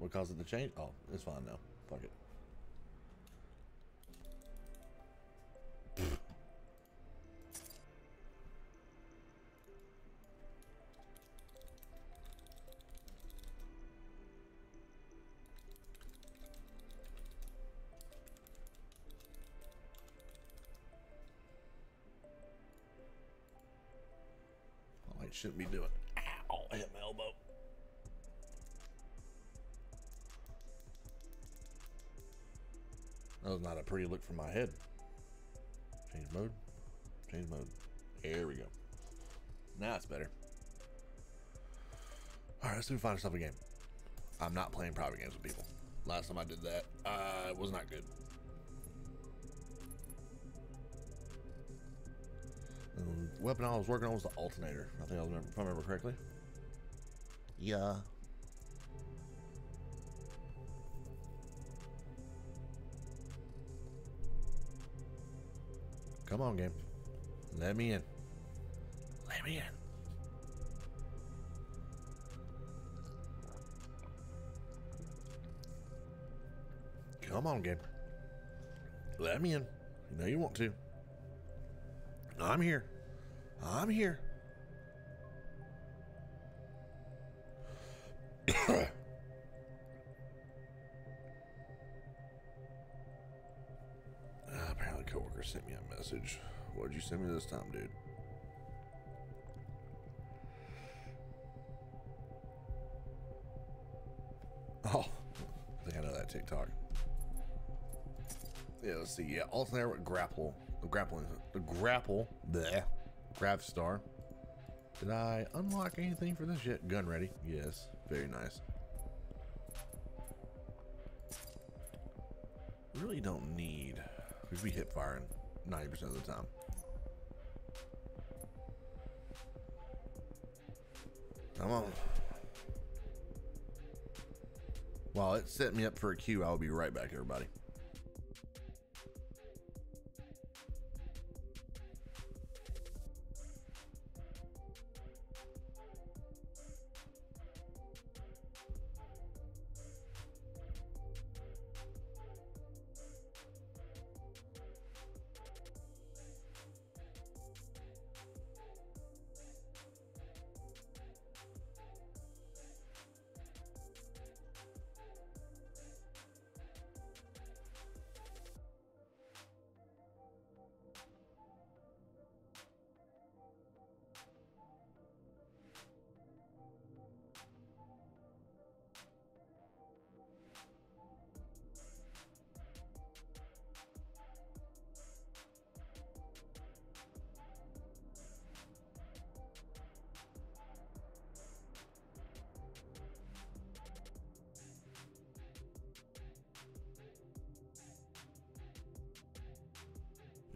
What caused it to change? Oh, it's fine now. Fuck it. Shouldn't be doing. Ow! I hit my elbow. That was not a pretty look for my head. Change mode. Change mode. There we go. Now it's better. Alright, let's find ourselves a game. I'm not playing private games with people. Last time I did that, it was not good. And the weapon I was working on was the alternator. I think I remember, if I remember correctly. Yeah. Come on, game. Let me in. Let me in. Come on, game. Let me in. You know you want to. I'm here. I'm here. Apparently, coworker sent me a message. What'd you send me this time, dude? Oh, I think I know that TikTok. Yeah, let's see. Yeah, alternator with grapple. The Grav Star. Did I unlock anything for this yet? Gun ready. Yes. Very nice. Really don't need. We'd be hip firing 90% of the time. Come on. While it set me up for a queue, I'll be right back, everybody.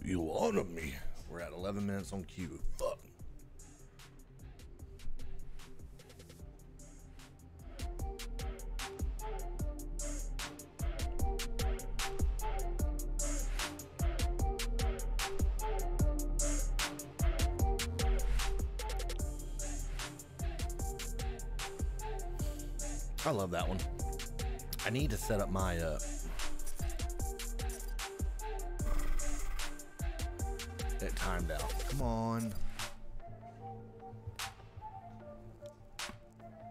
You wanted me. We're at 11 minutes on cue. Fuck. I love that one. I need to set up my it timed out. Come on.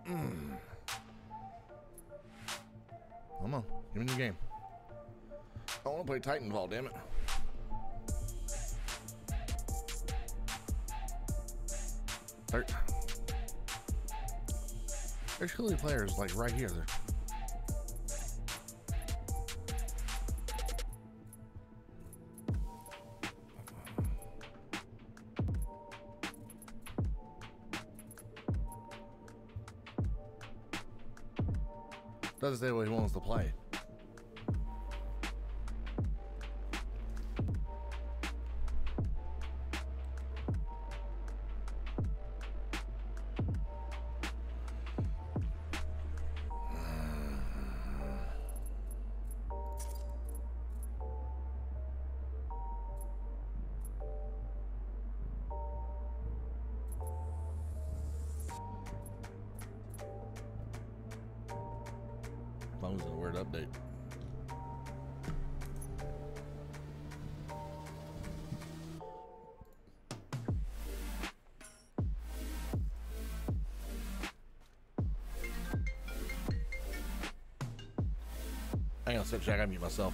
Come on. Give me a new game. I want to play Titanfall, damn it. There's clearly players like right here. Doesn't say what he wants to play. phone's in a weird update. Hang on a second, I gotta mute myself.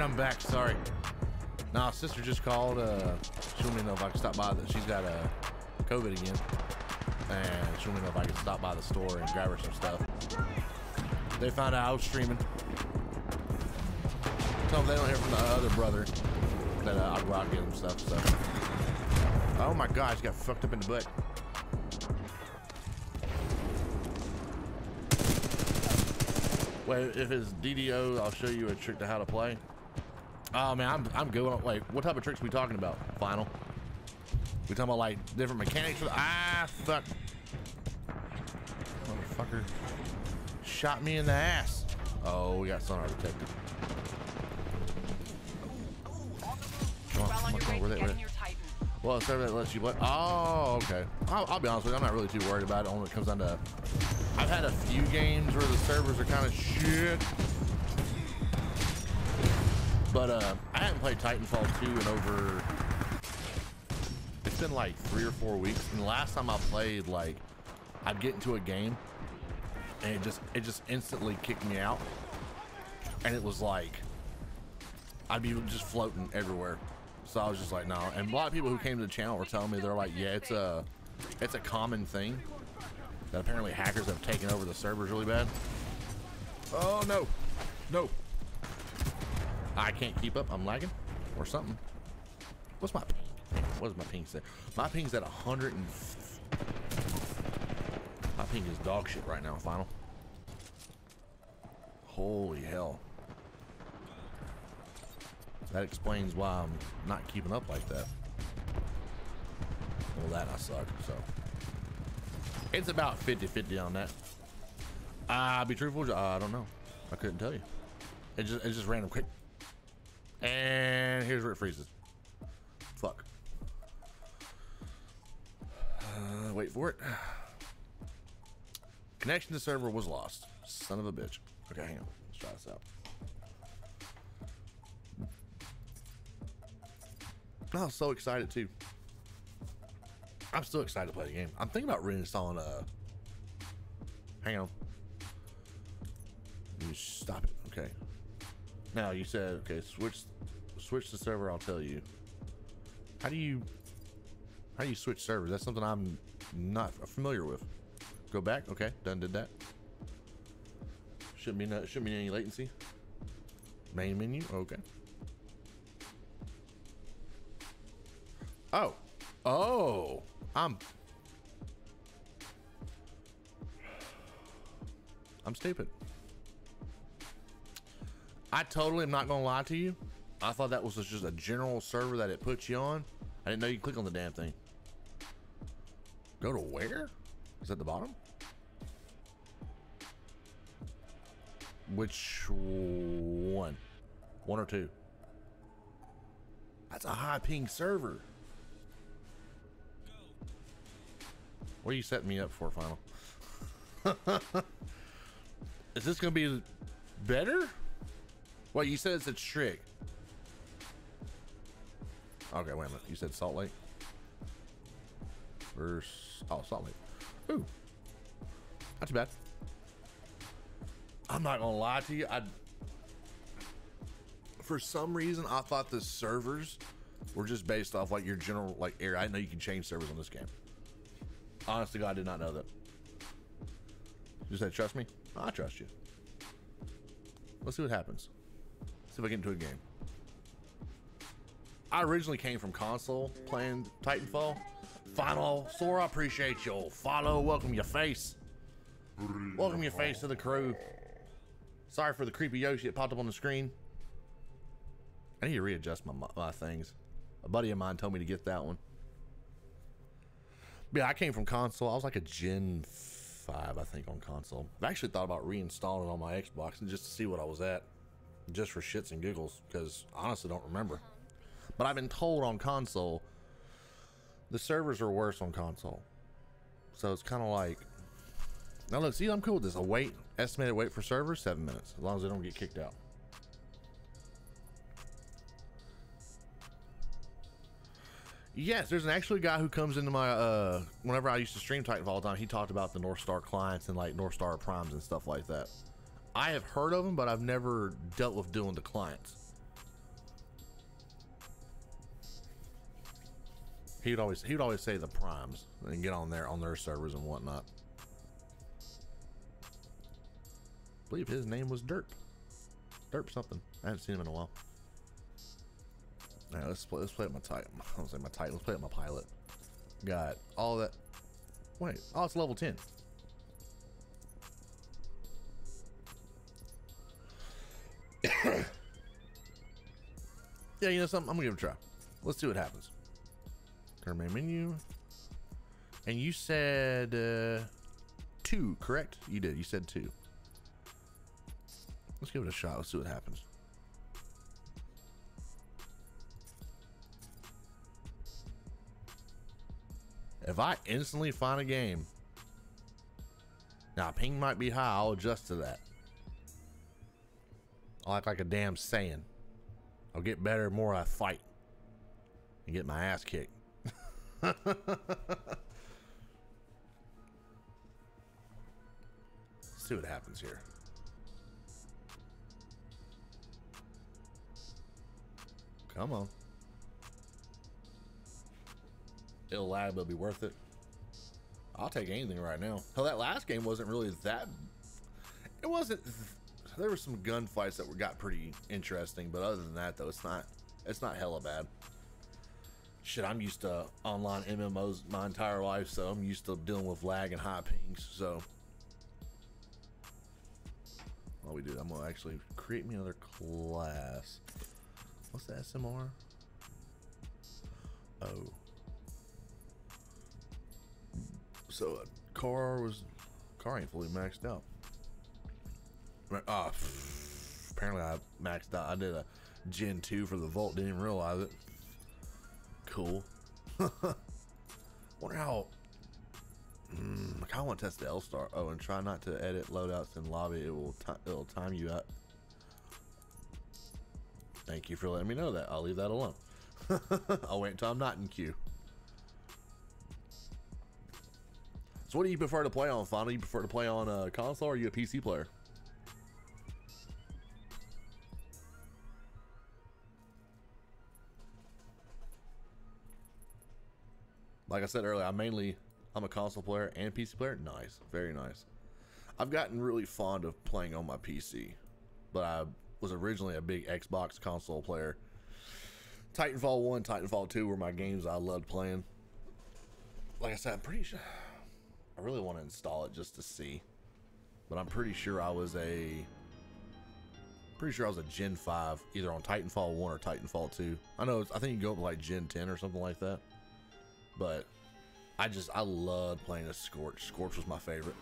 I'm back, sorry. Nah, sister just called, she wanted me to know if I could stop by she's got COVID again. And she wanted me to know if I could stop by the store and grab her some stuff. They found out I was streaming. Tell them they don't hear from the other brother that I rock him and stuff. So. Oh my God, she got fucked up in the butt. Wait, if it's DDO, I'll show you a trick to how to play. Oh man, I'm good. Wait, what type of tricks are we talking about? Final. We talking about like different mechanics? Ah, fuck. Motherfucker. Shot me in the ass. Oh, we got sonar detected. Well, a server that lets you play. Oh, okay. I'll be honest with you, I'm not really too worried about it. Only when it comes down to, I've had a few games where the servers are kind of shit. But I haven't played Titanfall 2 in over, it's been like 3 or 4 weeks. And the last time I played, like, I'd get into a game and it just instantly kicked me out. And it was like, I'd be just floating everywhere. So I was just like, no. Nah. And a lot of people who came to the channel were telling me, they're like, yeah, it's a common thing that apparently hackers have taken over the servers really bad. Oh no, no. I can't keep up. I'm lagging or something. What's my ping? What is my ping set? My ping's at 100 and my ping is dog shit right now, Final. Holy hell. That explains why I'm not keeping up like that. Well, that I suck, so. It's about 50-50 on that. I'll be truthful, I don't know. I couldn't tell you. It's just random quick. And here's where it freezes. Fuck. Wait for it. Connection to server was lost. Son of a bitch. Okay, hang on, let's try this out. I was so excited too. I'm still excited to play the game. I'm thinking about reinstalling hang on. You stop it. Okay. Now you said okay, switch the server, I'll tell you. How do you switch servers? That's something I'm not familiar with. Go back, okay, done did that. Shouldn't be any latency. Main menu, okay. Oh, oh, I'm stupid. I totally am not going to lie to you. I thought that was just a general server that it puts you on. I didn't know you click on the damn thing. Go to where? Is that the bottom? Which one? One or two? That's a high ping server. What are you setting me up for, Final? Is this gonna be better? Well, you said it's a trick. Okay, wait a minute. You said Salt Lake. Versus, oh, Salt Lake. Ooh, not too bad. I'm not gonna lie to you. For some reason, I thought the servers were just based off like your general like area. I didn't know you can change servers on this game. Honestly, God, I did not know that. You said, trust me? I trust you. Let's see what happens. See if I get into a game. I originally came from console playing Titanfall. Final, Sora, I appreciate you. Follow, welcome your face. Welcome your face to the crew. Sorry for the creepy Yoshi that popped up on the screen. I need to readjust my things. A buddy of mine told me to get that one. Yeah, I came from console. I was like a Gen 5, I think, on console. I actually thought about reinstalling it on my Xbox and just to see what I was at, just for shits and giggles, because I honestly don't remember. But I've been told on console, the servers are worse on console. So it's kind of like, now look, see, I'm cool with this. Estimated wait for servers, 7 minutes, as long as they don't get kicked out. Yes, there's an actual guy who comes into my, whenever I used to stream Titanfall all the time, he talked about the Northstar clients and like Northstar primes and stuff like that. I have heard of them, but I've never dealt with doing the clients. He would always say the primes and get on there on their servers and whatnot. I believe his name was Dirt. derp something. I haven't seen him in a while. All right, let's play at my Titan. I was like my Titan. Let's play at my pilot. Got all that. Wait, oh, it's level 10. Yeah, you know something? I'm gonna give it a try. Let's see what happens. Turn main menu. And you said 2, correct? You did. You said 2. Let's give it a shot. Let's see what happens. If I instantly find a game, now ping might be high. I'll adjust to that. I'll act like a damn Saiyan. I'll get better the more I fight and get my ass kicked. Let's see what happens here. Come on. It'll lag, but it'll be worth it. I'll take anything right now. Hell, that last game wasn't really that... It wasn't... There were some gunfights that got pretty interesting, but other than that, though, it's not hella bad. Shit, I'm used to online MMOs my entire life, so I'm used to dealing with lag and high pings, so... While we do that, I'm going to actually create me another class. What's the SMR? Oh. So a car ain't fully maxed out. Apparently I maxed out. I did a Gen 2 for the Volt. Didn't even realize it. Cool. Wonder how. I kind of want to test the L Star. Oh, and try not to edit loadouts in lobby. It'll time you out. Thank you for letting me know that. I'll leave that alone. I'll wait until I'm not in queue. So what do you prefer to play on, Final? You prefer to play on a console, or are you a PC player? Like I said earlier, I'm a console player and PC player. Nice, very nice. I've gotten really fond of playing on my PC, but I was originally a big Xbox console player. Titanfall 1, Titanfall 2 were my games I loved playing. Like I said, I'm pretty sure... I really want to install it just to see, but I'm pretty sure I was a Gen 5 either on Titanfall 1 or Titanfall 2. I know I think you go up to like Gen 10 or something like that, but I loved playing a Scorch. Scorch was my favorite.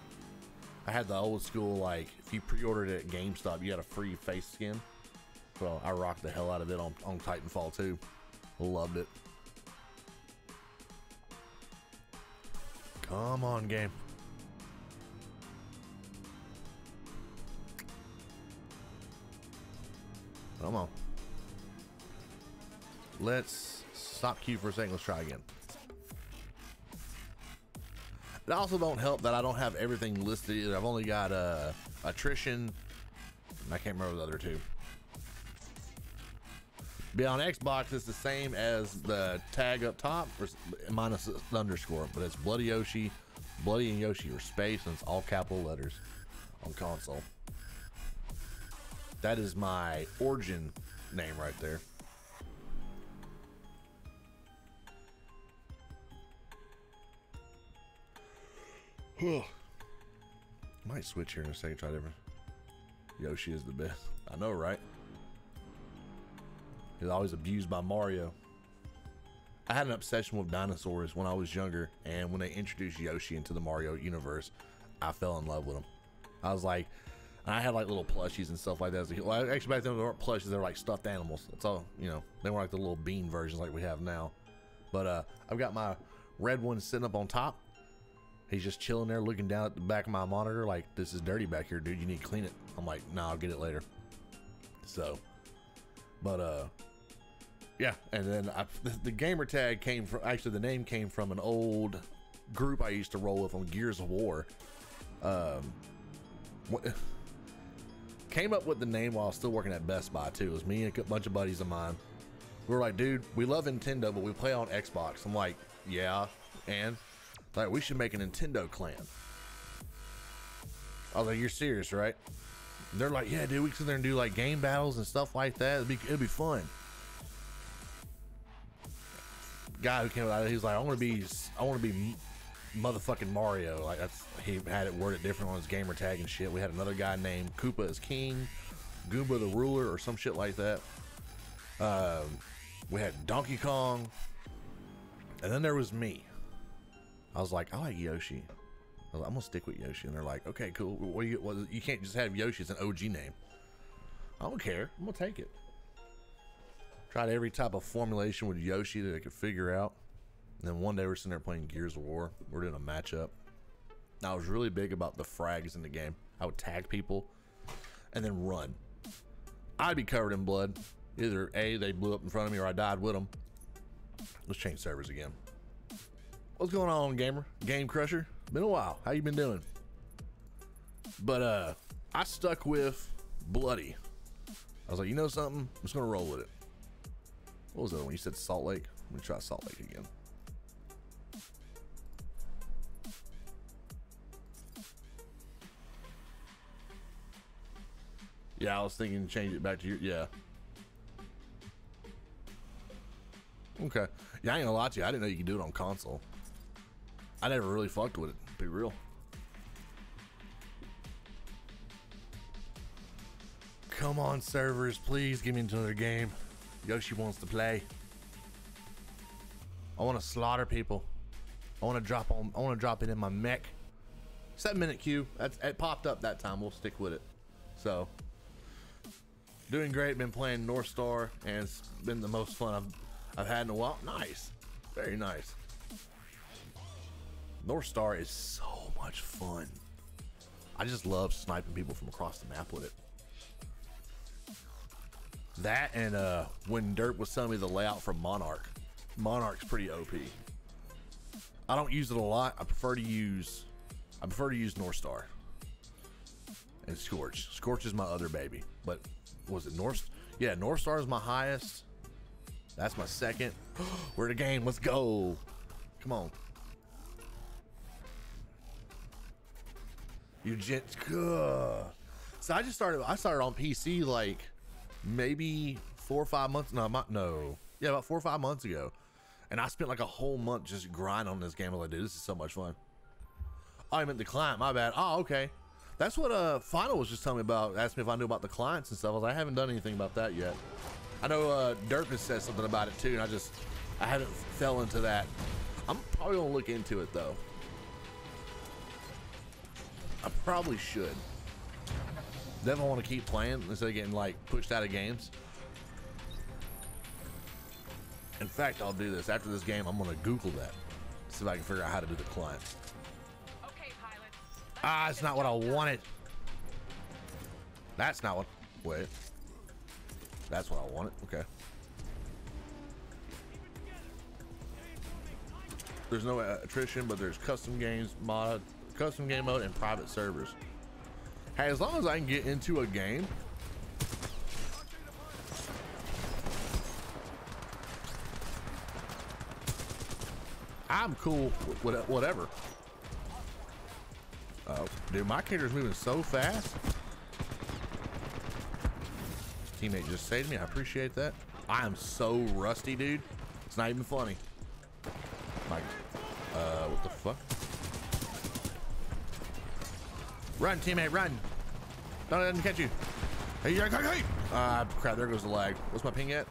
I had the old school, like if you pre-ordered it at GameStop, you got a free face skin. Well, I rocked the hell out of it on Titanfall 2. Loved it. Come on, game. Come on. Let's stop queue for a second. Let's try again. It also don't help that I don't have everything listed either. I've only got attrition, and I can't remember the other two. Beyond Xbox is the same as the tag up top, minus the underscore, but it's Bloody Yoshi, Bloody and Yoshi are space, and it's all capital letters on console. That is my origin name right there. Might switch here in a second, try different. Yoshi is the best. I know, right? He's always abused by Mario. I had an obsession with dinosaurs when I was younger, and when they introduced Yoshi into the Mario universe, I fell in love with him. I was like, I had like little plushies and stuff like that. Well, actually back then they weren't plushies, they were like stuffed animals. That's all, you know, they weren't like the little bean versions like we have now. But I've got my red one sitting up on top. He's just chilling there looking down at the back of my monitor like, this is dirty back here, dude, you need to clean it. I'm like, nah, I'll get it later. So, but yeah, and then the gamer tag came from, actually the name came from an old group I used to roll with on Gears of War. Came up with the name while I was still working at Best Buy too. It was me and a bunch of buddies of mine. We were like, dude, we love Nintendo, but we play on Xbox. I'm like, yeah, and like we should make a Nintendo clan. I was like, you're serious, right? They're like, yeah, dude, we can sit there and do like game battles and stuff like that. It'd be fun. Guy who came out of it, he's like, I want to be motherfucking Mario. Like that's, he had it worded different on his gamer tag and shit. We had another guy named Koopa is King, Goomba the Ruler, or some shit like that. We had Donkey Kong, and then there was me. I was like, I like Yoshi. I was like, I'm gonna stick with Yoshi. And they're like, okay, cool. Well, you can't just have Yoshi as an OG name. I don't care. I'm gonna take it. Tried every type of formulation with Yoshi that I could figure out. And then one day we're sitting there playing Gears of War. We're doing a matchup. I was really big about the frags in the game. I would tag people and then run. I'd be covered in blood. Either A, they blew up in front of me, or I died with them. Let's change servers again. What's going on, gamer? Game Crusher? Been a while. How you been doing? But I stuck with Bloody. I was like, you know something? I'm just gonna roll with it. What was the other one? You said Salt Lake? I'm gonna try Salt Lake again. Yeah, I was thinking change it back to your, yeah. Okay. Yeah, I ain't gonna lie to you. I didn't know you could do it on console. I never really fucked with it, to be real. Come on, servers, please give me into another game. Yoshi wants to play. I want to slaughter people. I want to drop it in my mech. 7 minute queue. It popped up that time. We'll stick with it. So, doing great. Been playing Northstar, and it's been the most fun I've had in a while. Nice. Very nice. Northstar is so much fun. I just love sniping people from across the map with it. That and when Dirt was telling me the layout from Monarch. Monarch's pretty OP. I don't use it a lot. I prefer to use Northstar. And Scorch. Scorch is my other baby. But was it North? Yeah, Northstar is my highest. That's my second. We're in a game. Let's go. Come on. So I started on PC like maybe 4 or 5 months. Yeah, about 4 or 5 months ago. And I spent like a whole month just grinding on this game. I'm like, dude, this is so much fun. Oh, I meant the client. My bad. Oh, okay. That's what Final was just telling me about. Asked me if I knew about the clients and stuff. I was like, I haven't done anything about that yet. I know Derpus said something about it too, and I haven't fell into that. I'm probably gonna look into it though. I probably should. Definitely want to keep playing instead of getting like pushed out of games. In fact, I'll do this after this game. I'm gonna Google that, see if I can figure out how to do the client. Okay, pilot. Ah, it's not what I wanted. That's not what. Wait. That's what I wanted. Okay. There's no attrition, but there's custom games mod, custom game mode, and private servers. Hey, as long as I can get into a game, I'm cool with whatever. Oh, dude, my character's moving so fast. Teammate just saved me. I appreciate that. I am so rusty, dude. It's not even funny. Like, what the fuck? Run, teammate, run! Don't let him catch you. Hey, hey! Ah, crap! There goes the lag. What's my ping at?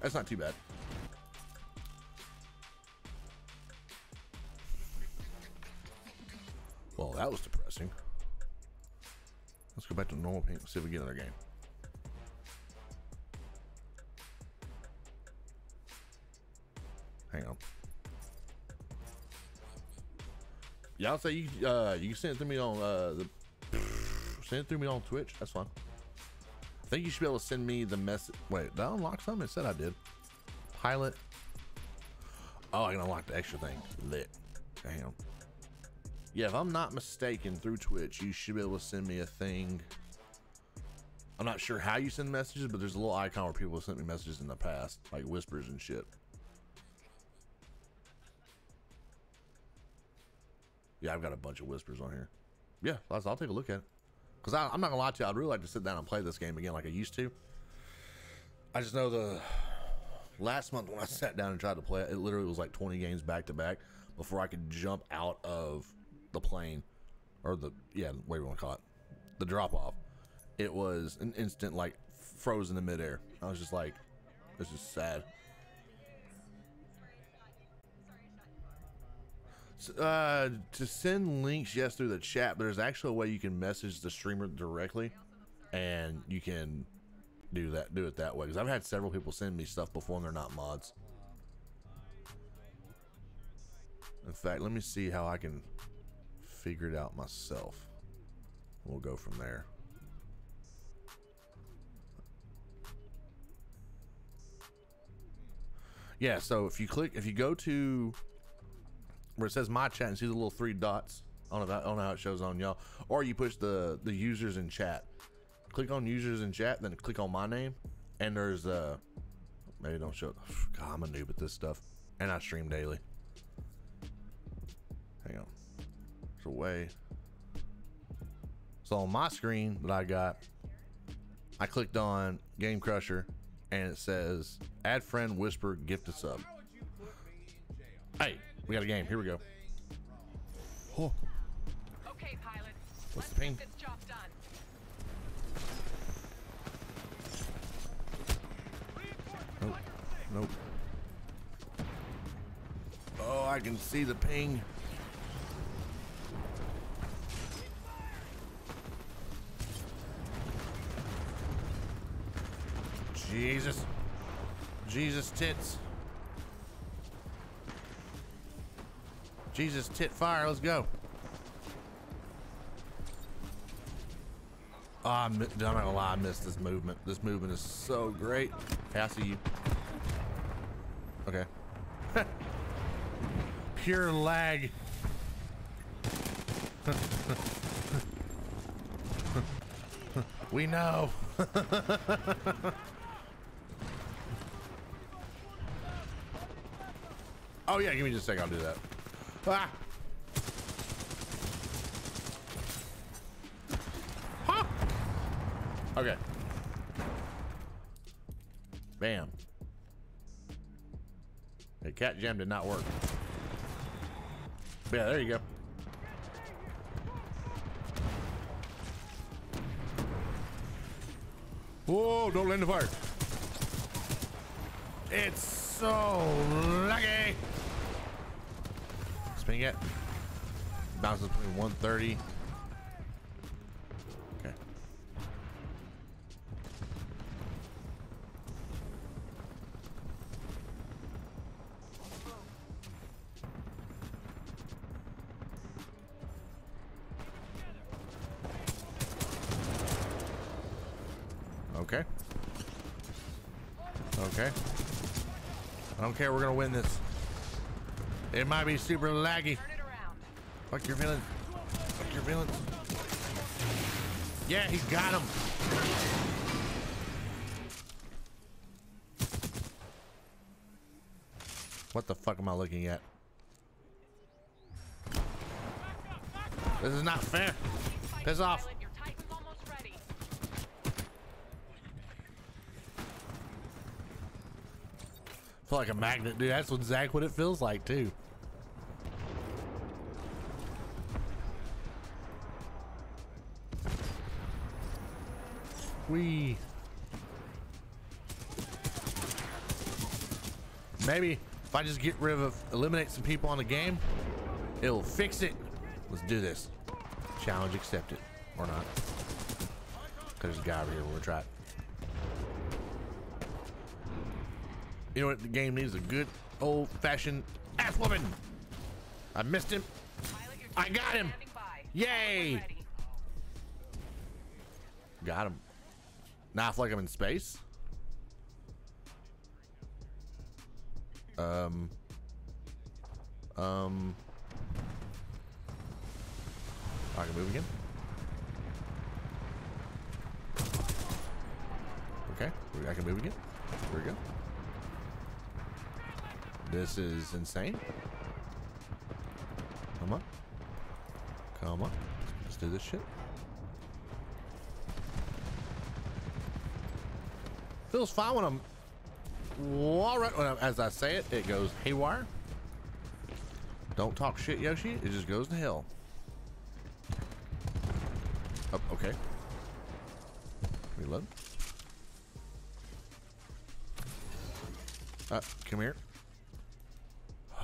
That's not too bad. Well, that was depressing. Let's go back to normal ping. See if we get another game. Hang on. Y'all say you can send it to me on send it through me on Twitch. That's fine. I think you should be able to send me the message. Wait, did I unlock something? It said I did. Pilot. Oh, I can unlock the extra thing. Lit. Damn. Yeah, if I'm not mistaken, through Twitch, you should be able to send me a thing. I'm not sure how you send messages, but there's a little icon where people have sent me messages in the past, like whispers and shit. Yeah, I've got a bunch of whispers on here. Yeah, I'll take a look at it. Because I'm not going to lie to you, I'd really like to sit down and play this game again like I used to. I just know the last month when I sat down and tried to play it, it literally was like 20 games back to back before I could jump out of the plane, or the, yeah, whatever you want to call it, the drop off. It was an instant, like, frozen in midair. I was just like, this is sad. To send links, yes, through the chat, but there's actually a way you can message the streamer directly, and you can do that, do it that way. Because I've had several people send me stuff before and they're not mods. In fact, let me see how I can figure it out myself. We'll go from there. Yeah, so if you click, if you go to where it says my chat and see the little three dots, I don't know how it shows on y'all, or you push the users in chat, click on users in chat, then click on my name, and there's maybe don't show. God, I'm a noob at this stuff, and I stream daily. Hang on, there's a way. So on my screen that I got, I clicked on Game Crusher, and it says add friend, whisper, gift a sub. Hey, we got a game. Here we go. Oh. Okay, pilot. What's the ping? Nope. Nope. Oh, I can see the ping. Jesus. Jesus tits. Jesus tit fire. Let's go. Oh, I'm not gonna lie, I missed this movement. This movement is so great. Hey, I see you. Okay. Pure lag. We know. Oh yeah, give me just a second, I'll do that. Ah. Huh. Okay. Bam. The cat jam did not work. But yeah, there you go. Whoa, don't land the fire. It's so lucky. Ping it bounces between 130. Okay. Okay. Okay. I don't care. We're gonna win this. It might be super laggy. Fuck your villain. Fuck your villain. Yeah, he got him. What the fuck am I looking at? This is not fair. Piss off. I feel like a magnet, dude. That's exactly what it feels like, too. Wee. Maybe if I just get rid of, eliminate some people on the game, it'll fix it. Let's do this. Challenge accepted. Or not. There's a guy over here. We'll try it. You know what the game needs? A good old-fashioned ass woman. I missed him. I got him. Yay. Got him. Now I feel like I'm in space. I can move again. Okay, I can move again. Here we go. This is insane. Come on. Come on. Let's do this shit. Feels fine when I'm all right. As I say it, it goes haywire. Don't talk shit, Yoshi. It just goes to hell. Oh, okay. Reload. Come here. I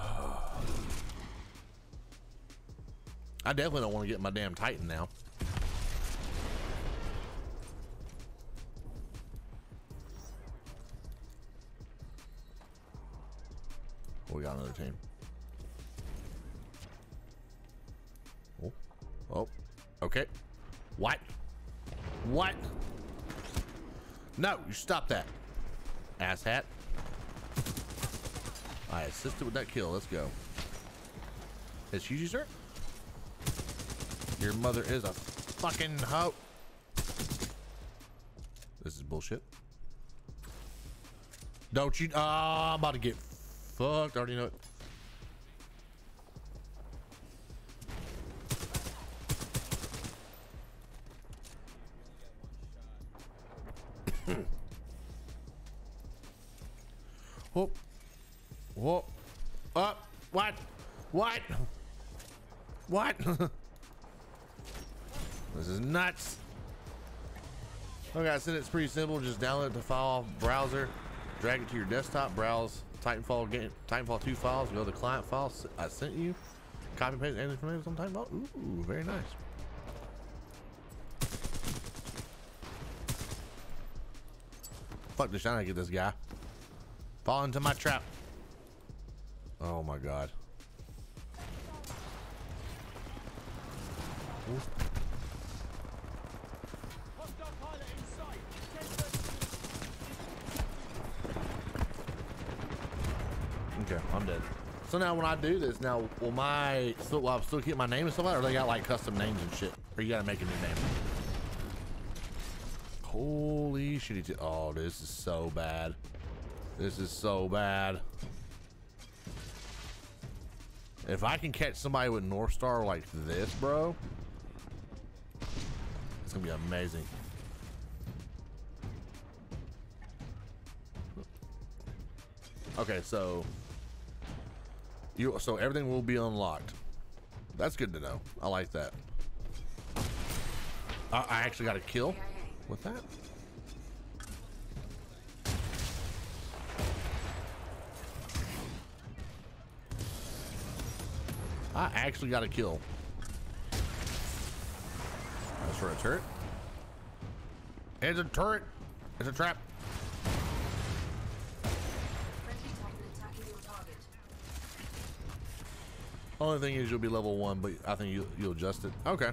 definitely don't want to get my damn Titan now. We got another team. Oh, oh, okay. What? What? No, you stop that, asshat. I assisted with that kill. Let's go. It's Yuji, sir. Your mother is a fucking hoe. This is bullshit. Don't you? I'm about to get fucked. I already know it. Whoop. Whoop. Up. What? What? What? This is nuts. Okay, I said it's pretty simple. Just download the file browser, drag it to your desktop, browse Titanfall game, Titanfall 2 files, go to the client files I sent you, copy paste and information on Titanfall. Ooh, very nice. Fuck this! I gotta get this guy. Fall into my trap. Oh my god. Ooh. Okay, I'm dead. So now when I do this, now will my still, will I still keep my name and stuff like that, or they got like custom names and shit? Or you gotta make a new name? Holy shitty! Oh, this is so bad. This is so bad. If I can catch somebody with Northstar like this, bro, it's gonna be amazing. Okay, so so everything will be unlocked. That's good to know. I like that. I actually got a kill with that. I actually got a kill. That's for a turret. It's a turret. It's a trap. Only thing is you'll be level 1, but I think you'll adjust it. Okay.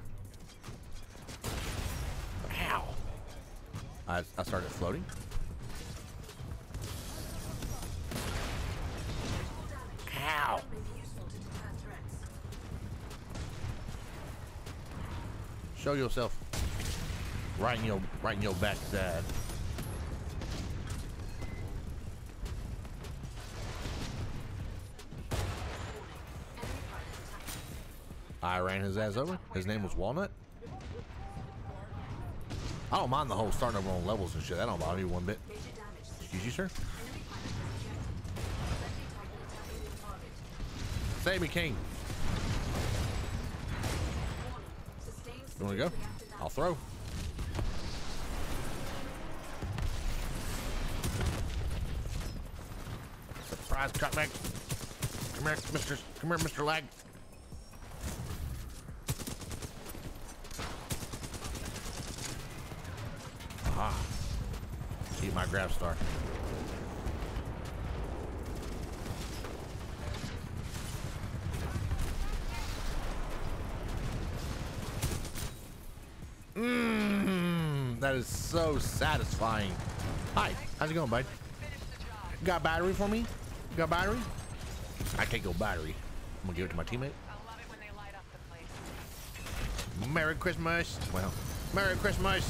Ow. I started floating. Ow. Show yourself. Right in your backside. I ran his ass over. His name was Walnut. I don't mind the whole starting over on levels and shit. That don't bother me one bit. Excuse you, sir. Save me, King. You want to go? I'll throw. Surprise, cutback. Come here, Mr. Come here, Mr. Lag. Eat my grab star. That is so satisfying. Hi, how's it going, bud? Got battery for me? Got battery? I can't go battery. I'm gonna give it to my teammate. I love it when they light up the place. Merry Christmas. Well, Merry Christmas.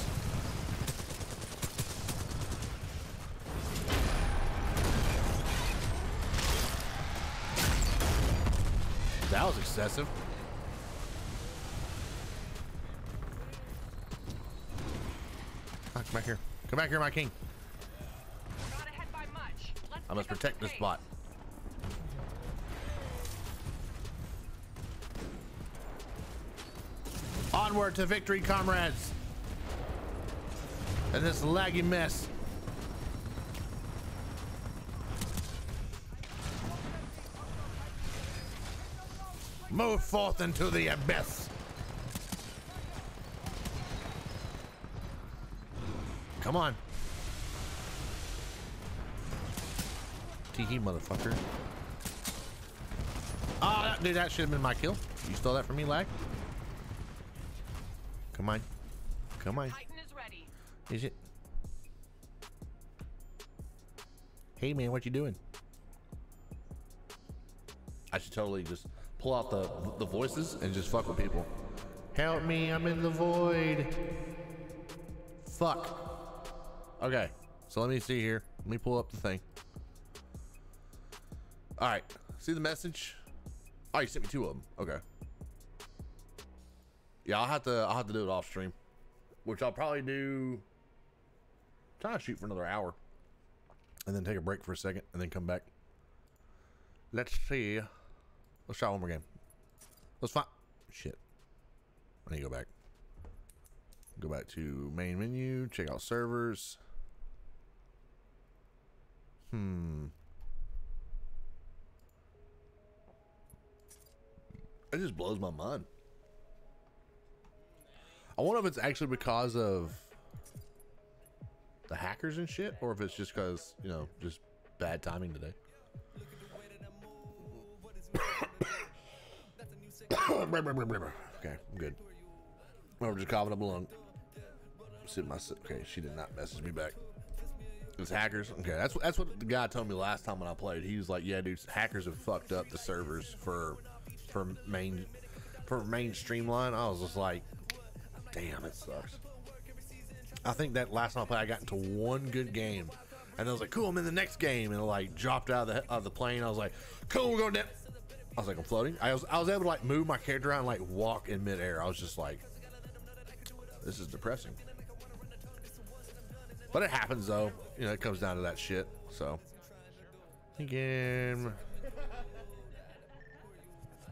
That was excessive. Oh, come back here. Come back here, my king. I must protect this bot. Onward to victory, comrades. And this laggy mess. Move forth into the abyss. Come on. Teehee, motherfucker. Ah, oh, dude, that should have been my kill. You stole that from me, lag. Come on. Come on. Titan is ready. Is it? Hey, man, what you doing? I should totally just pull out the voices and just fuck with people. Help me, I'm in the void. Fuck. Okay, so let me see here. Let me pull up the thing. All right, see the message? Oh, you sent me 2 of them. Okay. Yeah, I'll have to do it off stream, which I'll probably do. Try to shoot for another hour, and then take a break for a second, and then come back. Let's see. Let's try one more game. Let's find. Shit. I need to go back. Go back to main menu. Check out servers. It just blows my mind. I wonder if it's actually because of the hackers and shit, or if it's just because, you know, just bad timing today. Okay, I'm good. I'm just coughing up a lung. Okay, she did not message me back. It's hackers. Okay, that's what the guy told me last time when I played. He was like, "Yeah, dude, hackers have fucked up the servers for main streamline." I was just like, damn, it sucks. I think that last time I played, I got into one good game, and I was like, cool, I'm in the next game, and it like dropped out of the plane. I was like, cool, we're going down. I was like, I'm floating. I was able to like move my character around and like walk in midair. I was just like, this is depressing. But it happens though. You know, it comes down to that shit. So again,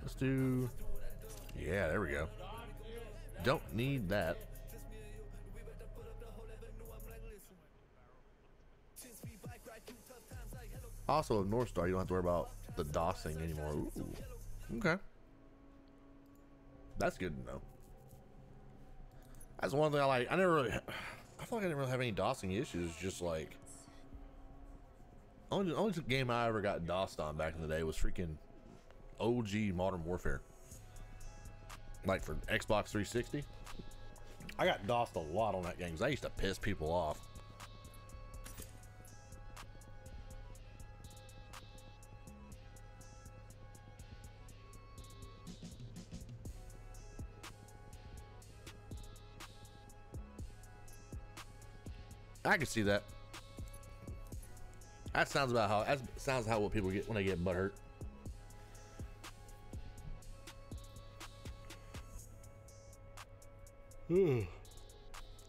let's do, yeah, there we go. Don't need that. Also, with Northstar, you don't have to worry about the DOSing anymore. Ooh. Okay. That's good to know. That's one thing I like. I feel like I didn't really have any DOSing issues. Just like, only game I ever got DOSed on back in the day was freaking OG Modern Warfare. Like for Xbox 360, I got DOSed a lot on that game because I used to piss people off. I can see that. That sounds about how what people get when they get butthurt.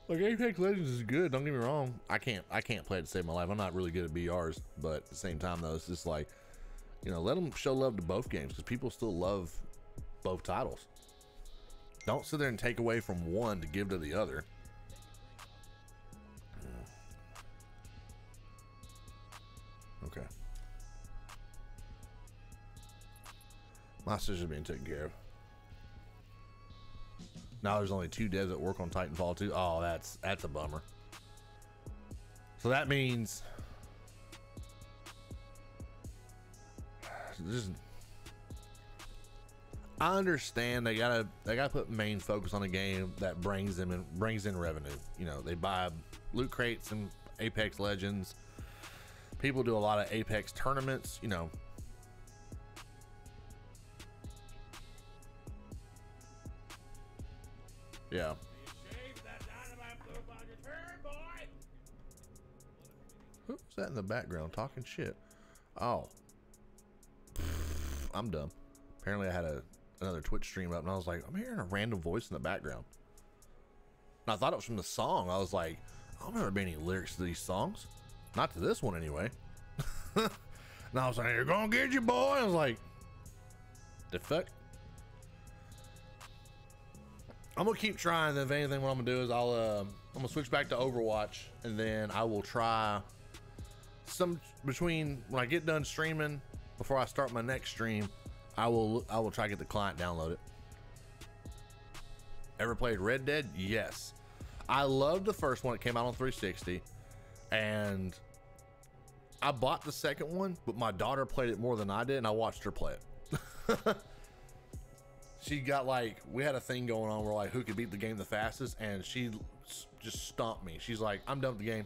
Like Apex Legends is good, don't get me wrong. I can't play it to save my life. I'm not really good at BRs, but at the same time though, it's just like, you know, let them show love to both games because people still love both titles. Don't sit there and take away from one to give to the other. Okay. My sister's being taken care of. Now there's only 2 devs at work on Titanfall 2. Oh, that's a bummer. So that means just, I understand they gotta put main focus on a game that brings them and brings in revenue. You know, they buy loot crates and Apex Legends. People do a lot of Apex tournaments, you know. Yeah. Who's that in the background talking shit? Oh, I'm dumb. Apparently I had another Twitch stream up and I was like, I'm hearing a random voice in the background. And I thought it was from the song. I was like, I don't remember any lyrics to these songs. Not to this one anyway. And I was like, you're gonna get your boy. I was like, the fuck? I'm gonna keep trying. If anything, what I'm gonna do is I'm gonna switch back to Overwatch, and then I will try some between when I get done streaming, before I start my next stream, I will try to get the client, download it. Ever played Red Dead? Yes. I loved the first one. It came out on 360, and I bought the second one, but my daughter played it more than I did, and I watched her play it. She got like, we had a thing going on where like who could beat the game the fastest, and she just stomped me. She's like, I'm done with the game.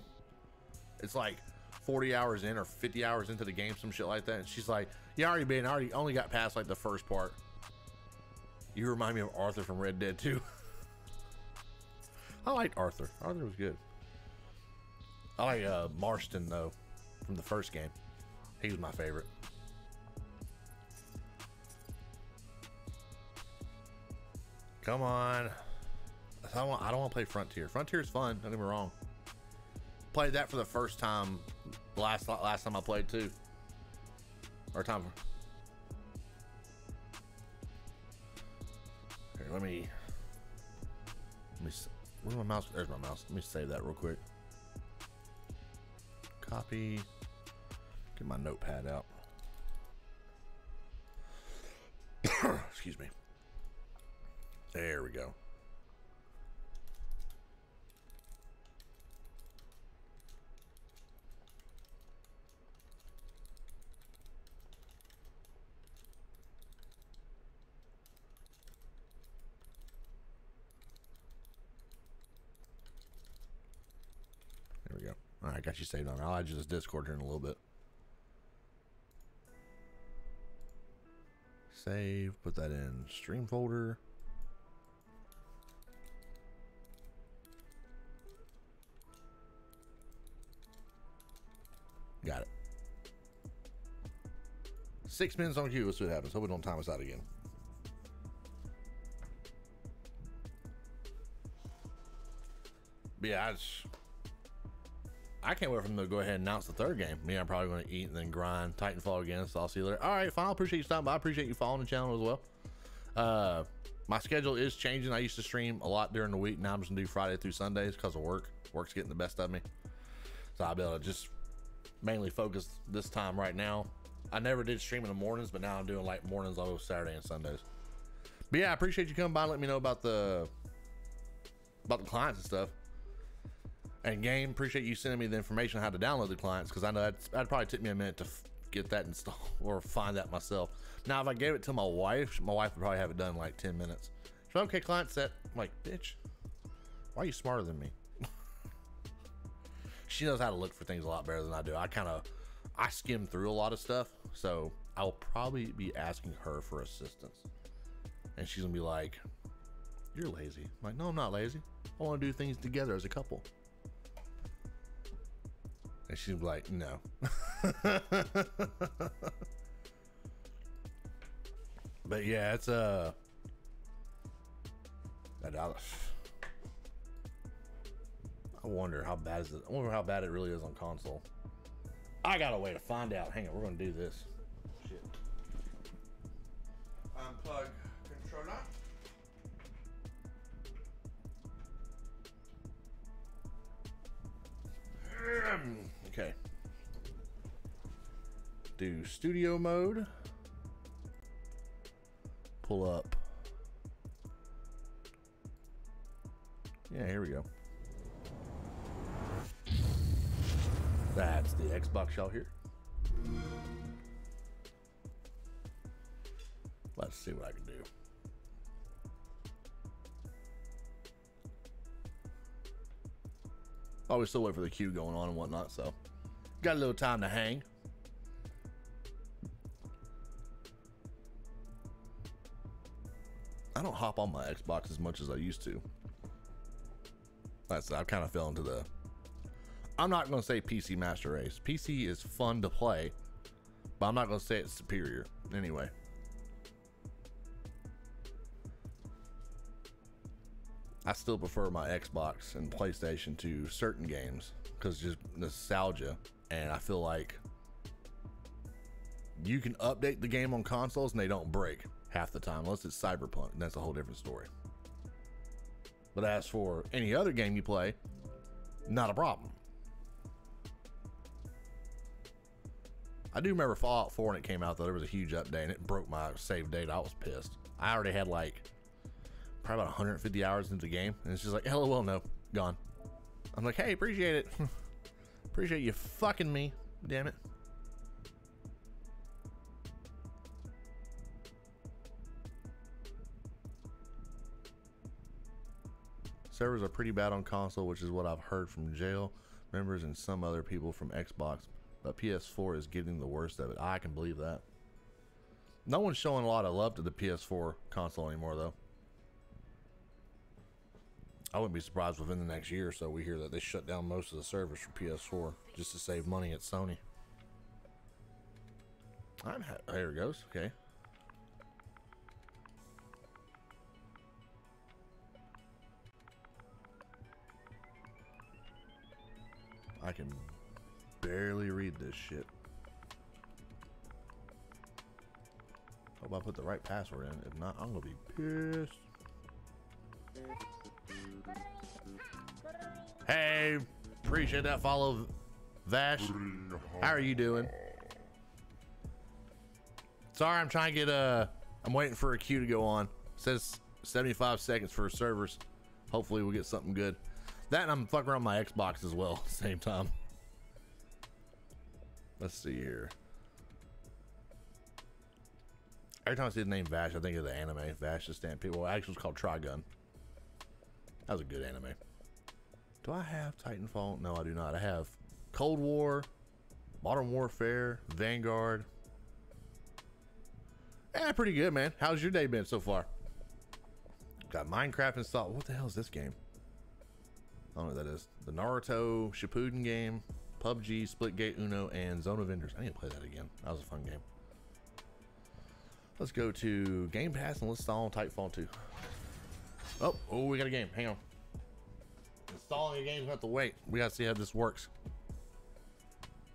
It's like 40 hours in or 50 hours into the game, some shit like that. And she's like, yeah, I already only got past like the first part. You remind me of Arthur from Red Dead 2. I liked Arthur. Arthur was good. I like Marston though, from the first game. He was my favorite. Come on. I don't want to play Frontier. Frontier's fun, don't get me wrong. Played that for the first time last time I played too. Or time. Here, let me where's my mouse? There's my mouse. Let me save that real quick. Copy. Get my notepad out. Excuse me. There we go. There we go. All right, got you saved on it. I'll add you to this Discord here in a little bit. Save, put that in stream folder. Got it. 6 minutes on queue. Let's see what happens. Hope we don't time us out again. But yeah, I can't wait for them to go ahead and announce the third game. Me, I'm probably going to eat and then grind Titanfall again. So I'll see you later. All right, fine. I appreciate you stopping by. I appreciate you following the channel as well. My schedule is changing. I used to stream a lot during the week. Now I'm just gonna do Friday through Sundays because of work. Work's getting the best of me, so I'll be able to just mainly focused this time right now. I never did stream in the mornings, but now I'm doing like mornings all over Saturday and Sundays. But yeah, I appreciate you coming by and letting me know about the clients and stuff. And game, appreciate you sending me the information on how to download the clients, because I know that'd probably take me a minute to get that installed or find that myself. Now, if I gave it to my wife would probably have it done in like 10 minutes. So, okay, client set. I'm like, bitch, why are you smarter than me? She knows how to look for things a lot better than I do. I skim through a lot of stuff, so I'll probably be asking her for assistance. And she's gonna be like, you're lazy. I'm like, no, I'm not lazy. I wanna do things together as a couple. And she's gonna be like, no. But yeah, it's I wonder how bad is it. I wonder how bad it really is on console. I got a way to find out. Hang on, we're gonna do this. Shit. Unplug controller. Okay. Do studio mode. Pull up. Yeah, here we go. That's the Xbox shell here. Let's see what I can do. Oh, we still wait for the queue going on and whatnot, so got a little time to hang. I don't hop on my Xbox as much as I used to. Like I said, I've kind of fell into the, I'm not going to say PC Master Race. PC is fun to play, but I'm not going to say it's superior anyway. I still prefer my Xbox and PlayStation to certain games because just nostalgia, and I feel like you can update the game on consoles and they don't break half the time, unless it's Cyberpunk, and that's a whole different story. But as for any other game you play, not a problem. I do remember Fallout 4 when it came out, though. There was a huge update and it broke my save data. I was pissed. I already had like probably about 150 hours into the game, and it's just like, LOL, no, gone. I'm like, hey, appreciate it. Appreciate you fucking me, damn it. Servers are pretty bad on console, which is what I've heard from jail members and some other people from Xbox. But PS4 is getting the worst of it. I can believe that. No one's showing a lot of love to the PS4 console anymore, though. I wouldn't be surprised within the next year or so we hear that they shut down most of the servers for PS4 just to save money at Sony. There it goes. Okay. I can barely read this shit. Hope I put the right password in. If not, I'm gonna be pissed. Hey, appreciate that follow, Vash. How are you doing? Sorry, I'm trying to get I'm waiting for a queue to go on. It says 75 seconds for servers. Hopefully we'll get something good. That, and I'm fucking around my Xbox as well at the same time. Let's see here. Every time I see the name Vash, I think of the anime. Vash the Stampede. Well, actually, it's called Trigun. That was a good anime. Do I have Titanfall? No, I do not. I have Cold War, Modern Warfare, Vanguard. Eh, pretty good, man. How's your day been so far? Got Minecraft installed. What the hell is this game? I don't know what that is. The Naruto Shippuden game, PUBG, Splitgate, Uno, and Zone of Enders. I need to play that again. That was a fun game. Let's go to Game Pass and let's install Titanfall 2. Oh, we got a game. Hang on. Installing a game's gonna have to wait. We gotta see how this works.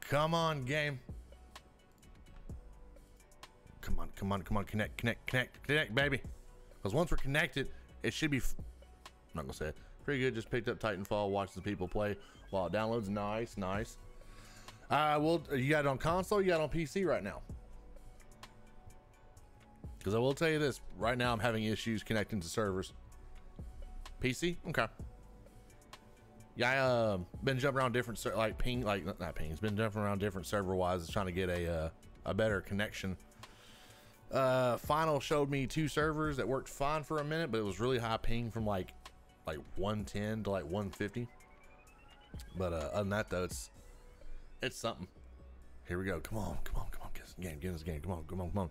Come on, game. Come on, come on, come on. Connect, connect, connect, connect, baby. Because once we're connected, it should be. I'm not gonna say it. Pretty good. Just picked up Titanfall, watching people play while it downloads. Nice, nice. Well, you got it on console, you got it on PC right now. Because I will tell you this, right now I'm having issues connecting to servers. PC? Okay. Yeah, I been jumping around different it's been jumping around different server wise, trying to get a better connection. Final showed me two servers that worked fine for a minute, but it was really high ping from like 110 to like 150. But other than that, though, it's something. Here we go. Come on, come on, come on. Get this game, get this game. Come on, come on, come on.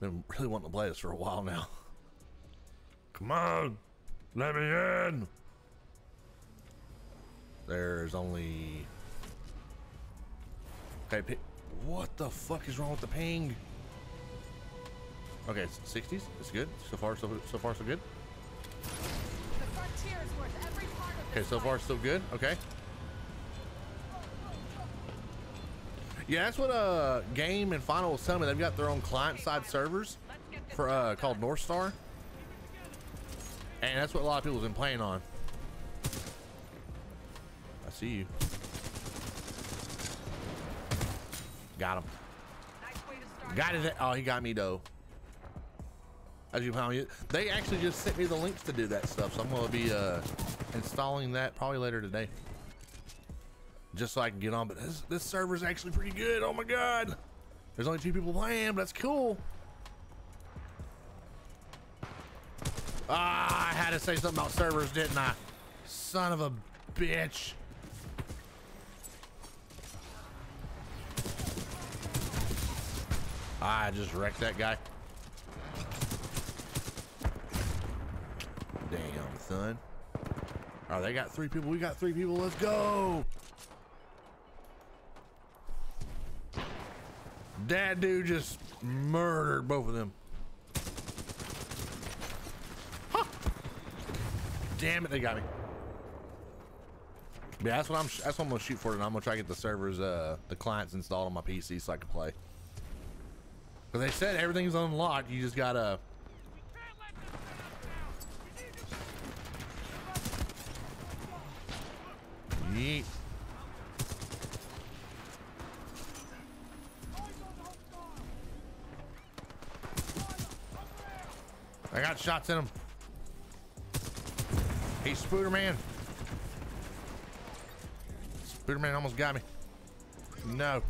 Been really wanting to play this for a while now. Come on, let me in. There's only. Okay, what the fuck is wrong with the ping? Okay, 60s. It's good so far. So far, so good. Okay, so far so good. Okay. Yeah, that's what Game and Final was telling me. They've got their own client-side servers for called Northstar, and that's what a lot of people's been playing on. I see you. Got him. Got it. Oh, he got me though. As you probably, they actually just sent me the links to do that stuff, so I'm gonna be installing that probably later today, just so I can get on. But this server is actually pretty good. Oh my god, there's only two people playing, but that's cool. Ah, I had to say something about servers, didn't I? Son of a bitch. I just wrecked that guy. Damn, son. All right, they got three people. We got three people. Let's go. That dude just murdered both of them. Huh. Damn it, they got me. Yeah, that's what I'm gonna shoot for, and I'm gonna try to get the servers, the clients installed on my PC so I can play. Cause they said everything's unlocked. You just gotta. Yeet. I got shots in him. Hey, Spooderman. Spooderman almost got me. No.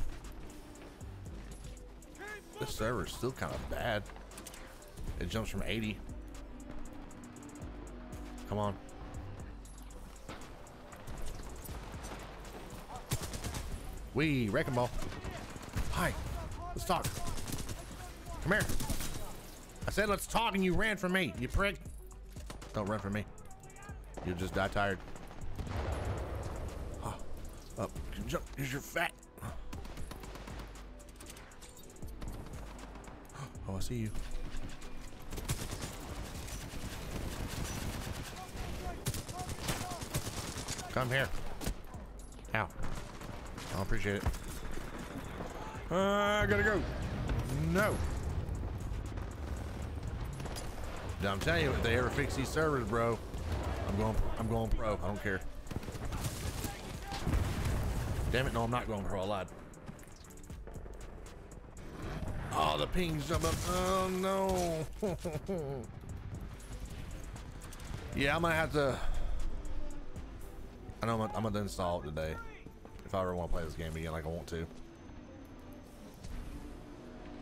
This server is still kind of bad. It jumps from 80. Come on. We wrecking ball. Hi. Let's talk. Come here. I said let's talk and you ran from me, you prick. Don't run from me. You'll just die tired. Oh, up. Jump. Here's your fat. Oh, I see you. Come here. Ow. I don't appreciate it. I gotta go. No. Now, I'm telling you, if they ever fix these servers, bro, I'm going pro. I don't care. Damn it, no, I'm not going pro. I lied. Oh, the pings jump up. Oh no. Yeah, I'm gonna have to. I know I'm gonna install it today. If I ever want to play this game again, like I want to.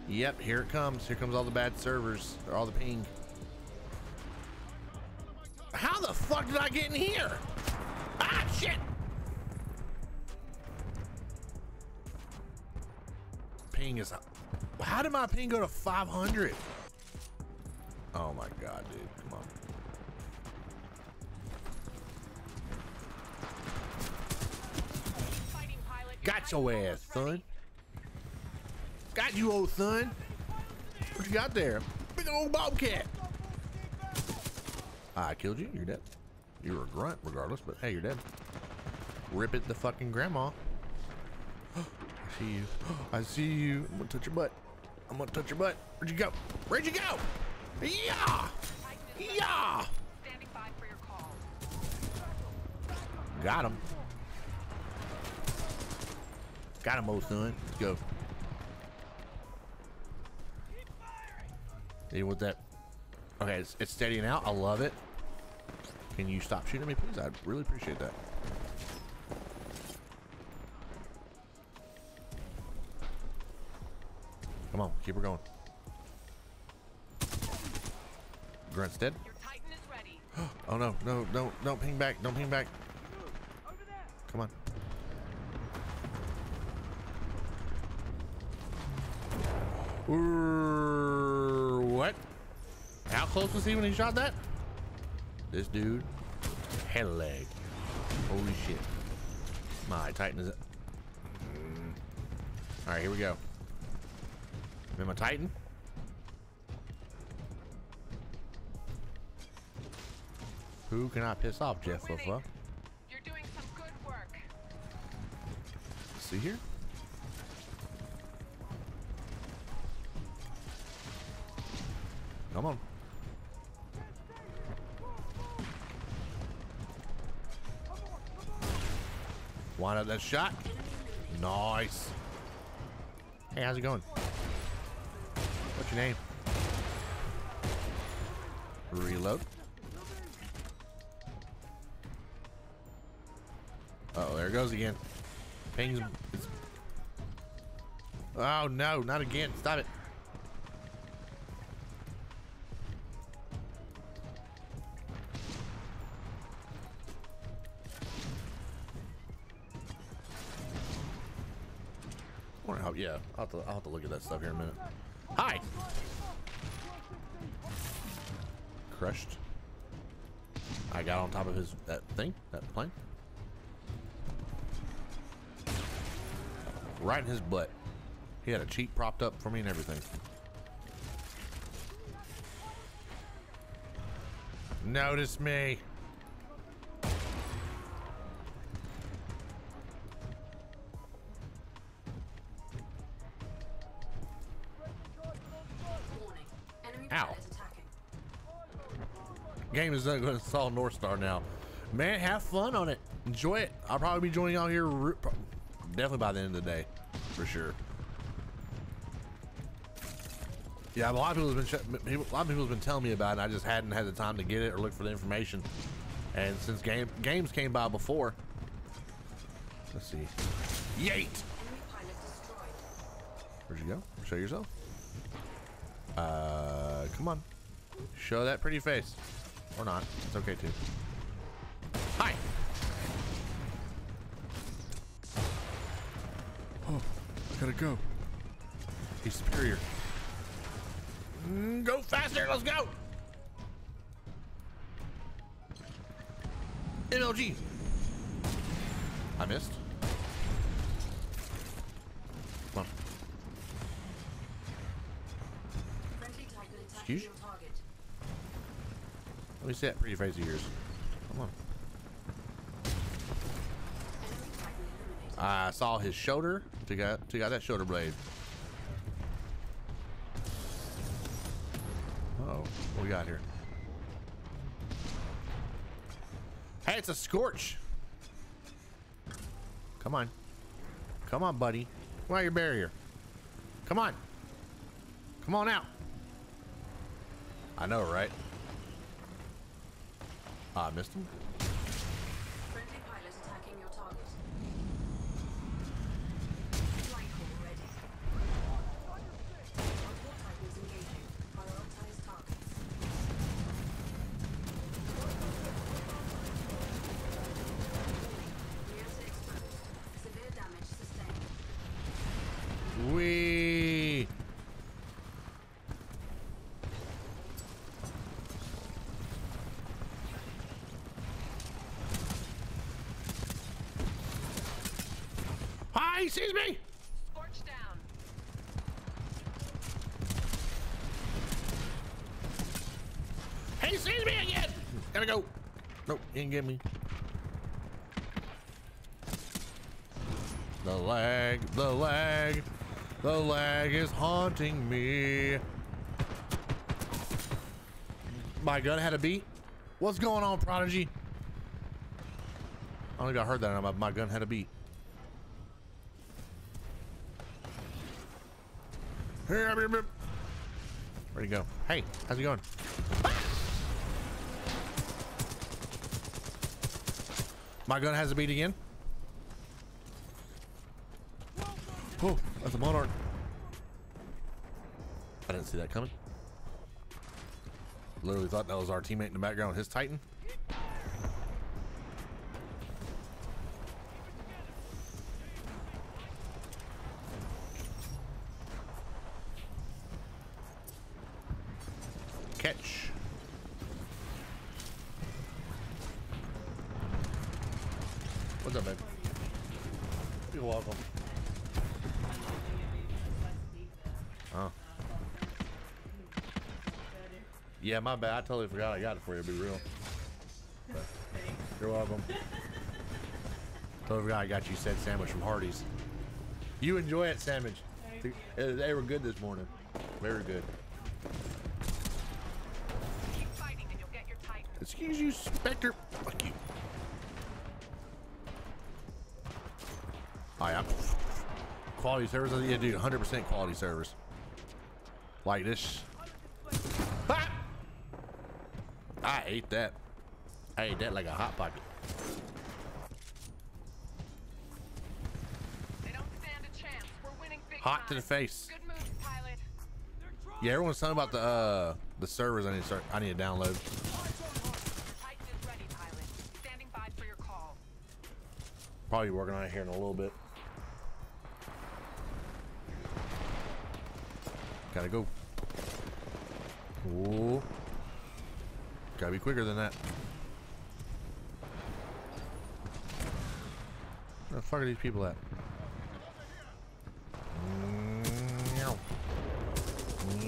Yep, here it comes. Here comes all the bad servers, or all the ping. How the fuck did I get in here? Ah, shit! Ping is up. How did my ping go to 500? Oh my god, dude, come on. Got your ass, son. Got you, old son. What you got there? Big old bobcat. I killed you. You're dead. You were a grunt regardless, but hey, you're dead. Rip it the fucking grandma. I see you. I see you. I'm gonna touch your butt. I'm gonna touch your butt. Where'd you go? Where'd you go? Yeah! Yeah! Standing by for your call. Got him. Got him, old son. Let's go. Deal with that. Okay, it's steadying out. I love it. Can you stop shooting me, please? I'd really appreciate that. Come on, keep her going. Grunt's dead. Your Titan is ready. Oh no, no, don't ping back. Don't ping back. Come on. What? How close was he when he shot that? This dude, head of leg. Holy shit. My Titan is. All right, here we go. I'm in my Titan. Who can I piss off, Jeff? You're doing some good work. See here. Come on. Wind up that shot. Nice. Hey, how's it going? What's your name? Reload. Uh-oh, there it goes again. Pings. Oh no, not again. Stop it. Yeah, I'll have to look at that stuff here in a minute. Hi! Crushed. I got on top of his, that thing, that plane. Right in his butt. He had a cheek propped up for me and everything. Notice me. Ow. Game is going to install Northstar now. Man, have fun on it. Enjoy it. I'll probably be joining y'all here definitely by the end of the day, for sure. Yeah, a lot of people have been telling me about it, and I just hadn't had the time to get it or look for the information. And since games came by before, let's see. Yeet! Where'd you go? Show yourself. Come on. Show that pretty face. Or not. It's okay too. Hi! Oh, I gotta go. He's superior. Go faster, let's go! MLG! I missed. Come on. Excuse you? Let me see that pretty face of yours. Come on. I saw his shoulder. Took out that shoulder blade. Uh-oh. What we got here? Hey, it's a scorch. Come on. Come on, buddy. Come out your barrier. Come on. Come on out. I know, right? I missed him. Friendly pilot attacking your target. He sees me! Scorch down. He sees me again! Gotta go. Nope, he didn't get me. The lag is haunting me. My gun had a beat? What's going on, Prodigy? I don't think I heard that about my gun had a beat. Where'd he go? Hey, how's it going? Ah! My gun has a beat again. Oh, that's a monarch. I didn't see that coming. Literally thought that was our teammate in the background with his Titan. Catch. What's up, babe? You're welcome. Oh. Yeah, my bad. I totally forgot I got it for you, to be real. But you're welcome. Totally forgot I got you said sandwich from Hardee's. You enjoy it, sandwich. They were good this morning. Very good. Excuse you, Spectre. Fuck you. I am quality service. Yeah, dude, 100% quality service. Like this. Ah! I ate that. I ate that like a hot pocket. They don't stand a chance. We're winning big hot time. To the face. Good move, pilot. Yeah, everyone's talking about the servers. I need to download. Probably working on it here in a little bit. Gotta go. Ooh. Gotta be quicker than that. Where the fuck are these people at? Meow.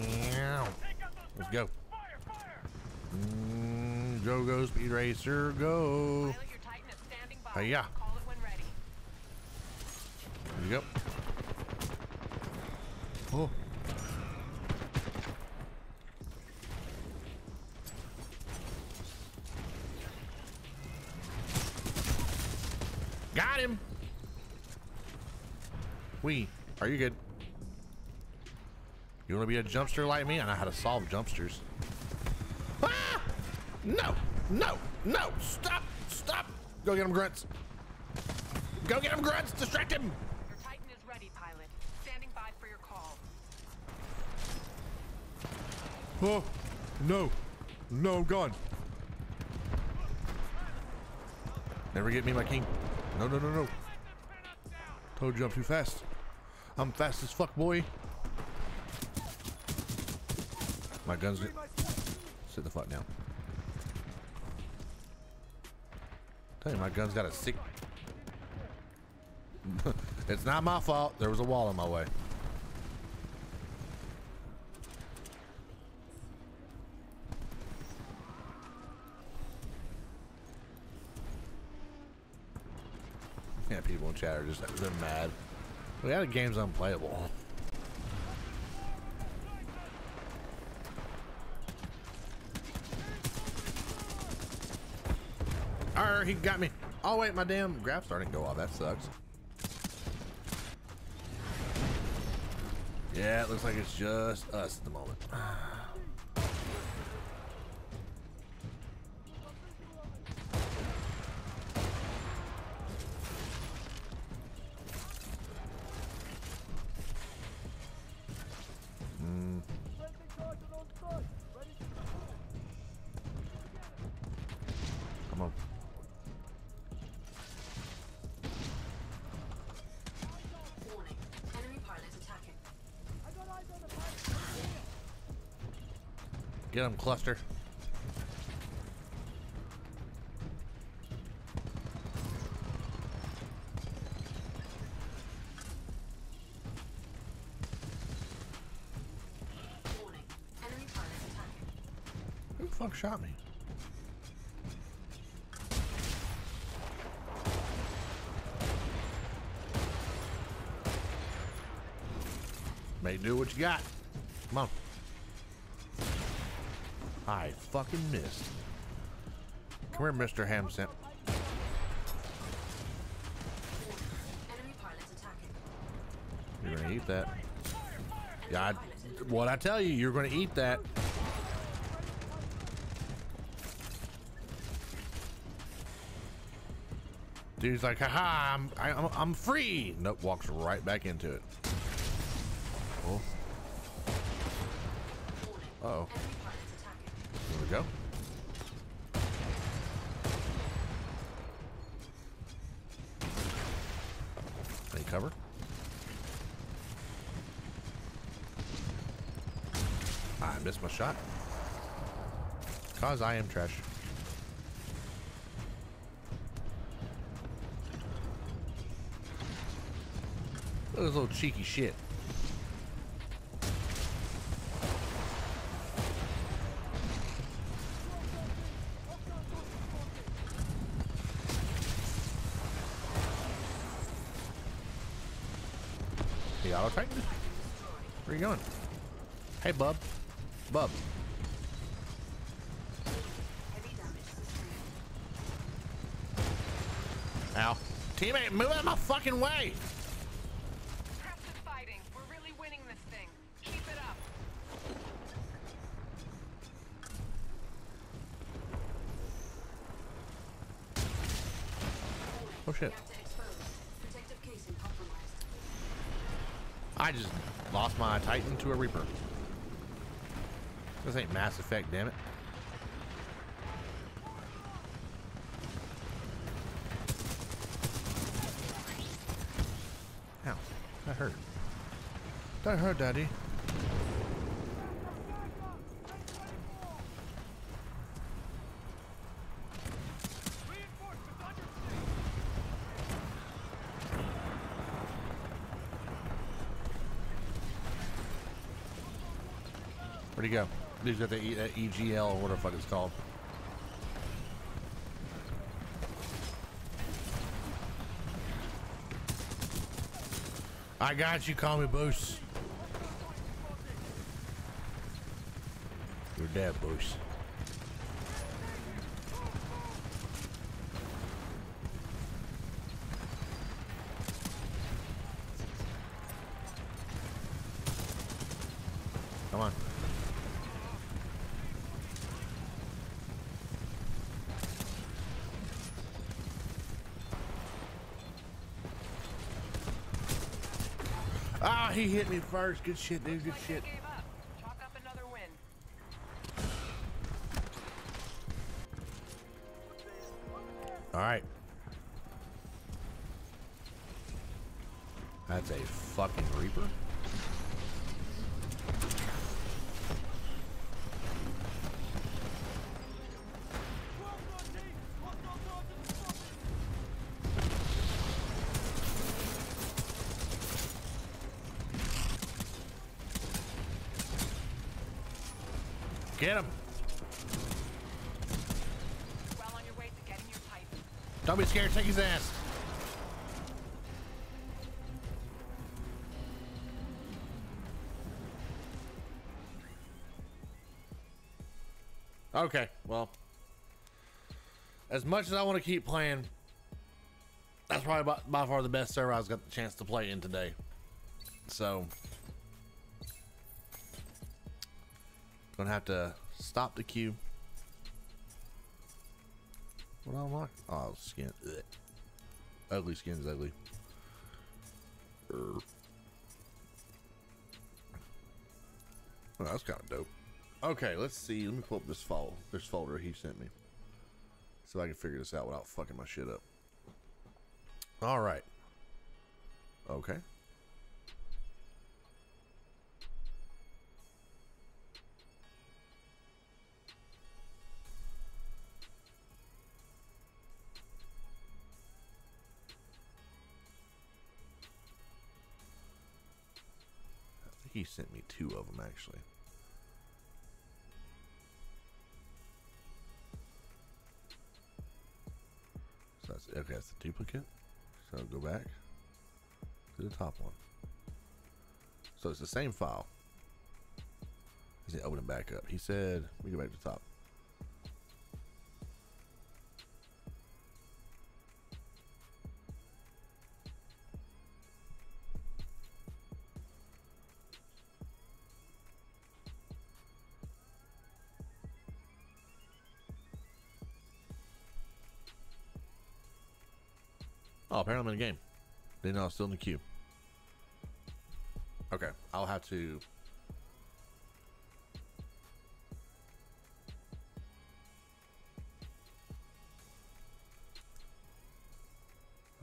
Meow. Let's go. Go, go, Speed Racer, go. Yeah. Yep. Oh. Got him. Are you good? You want to be a jumpster like me? I know how to solve jumpsters. Ah! No, no, no. Stop, stop. Go get him, grunts. Go get him, grunts. Distract him. Your Titan is ready, pilot. Standing by for your call. Oh, no. No, I'm gone. Never get me, my king. No, no, no, no. Told you I'm too fast. I'm fast as fuck, boy. My guns. Sit the fuck down. Tell you, my gun's got a sick. It's not my fault. There was a wall in my way. Yeah, people in chat are just, they're mad. The other game's unplayable. Arr, he got me. Oh wait, my damn graph starting to go off. That sucks. Yeah, it looks like it's just us at the moment. Get him, cluster. Who the fuck shot me? Mate, do what you got. Come on. I fucking missed. Come here, Mr. Hamson. You're gonna eat that. Yeah, what I tell you, you're gonna eat that. Dude's like, haha, I'm free. Nope, walks right back into it. Cool. Uh oh. Go. Any cover? I missed my shot. Cause I am trash. Look at this little cheeky shit. Where are you going? Hey, bub. Bub. Ow. Teammate, move out of my fucking way! Impressive fighting. We're really winning this thing. Keep it up. Oh, shit. I just lost my Titan to a Reaper. This ain't Mass Effect, damn it. Ow, that hurt. That hurt, Daddy. Where'd he go? He's got the EGL or whatever the fuck it's called. I got you, call me Boos. You're dead, Boos. Ah, he hit me first. Good shit, dude. Good shit. All right. That's a fucking Reaper. Get him. Well on your way to getting your pipe. Don't be scared. Take his ass. Okay. Well, as much as I want to keep playing, that's probably by far the best server I've got the chance to play in today. So... gonna have to stop the queue. What do I want? Oh, skin. Ugh. Ugly skin is ugly. Well, that's kind of dope. Okay, let's see. Let me pull up this file, this folder he sent me, so I can figure this out without fucking my shit up. All right. Okay. He sent me two of them, actually. So that's, okay, that's the duplicate. So I'll go back to the top one. So it's the same file. He said, open it back up. He said, we go back to the top. Oh, apparently I'm in the game. Didn't know I was still in the queue. Okay, I'll have to...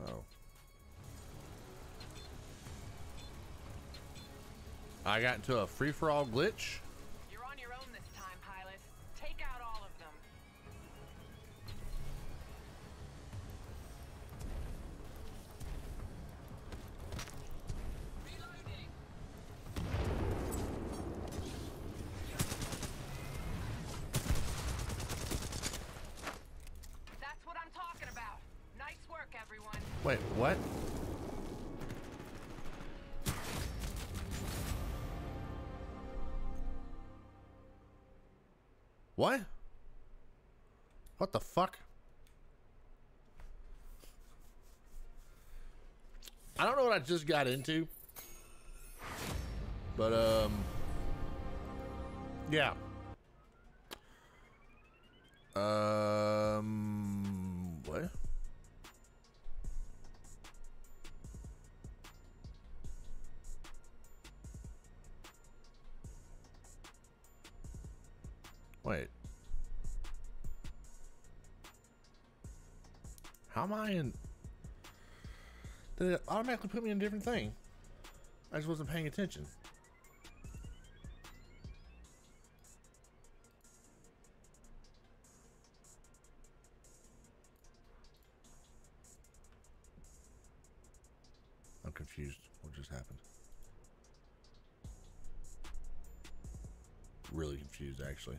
oh. I got into a free-for-all glitch. You're on your own this time, pilot. Take out all of them. Wait, what? What? What the fuck? I don't know what I just got into, but yeah. What? Wait. How am I in? Did it automatically put me in a different thing? I just wasn't paying attention. I'm confused. What just happened? Really confused, actually.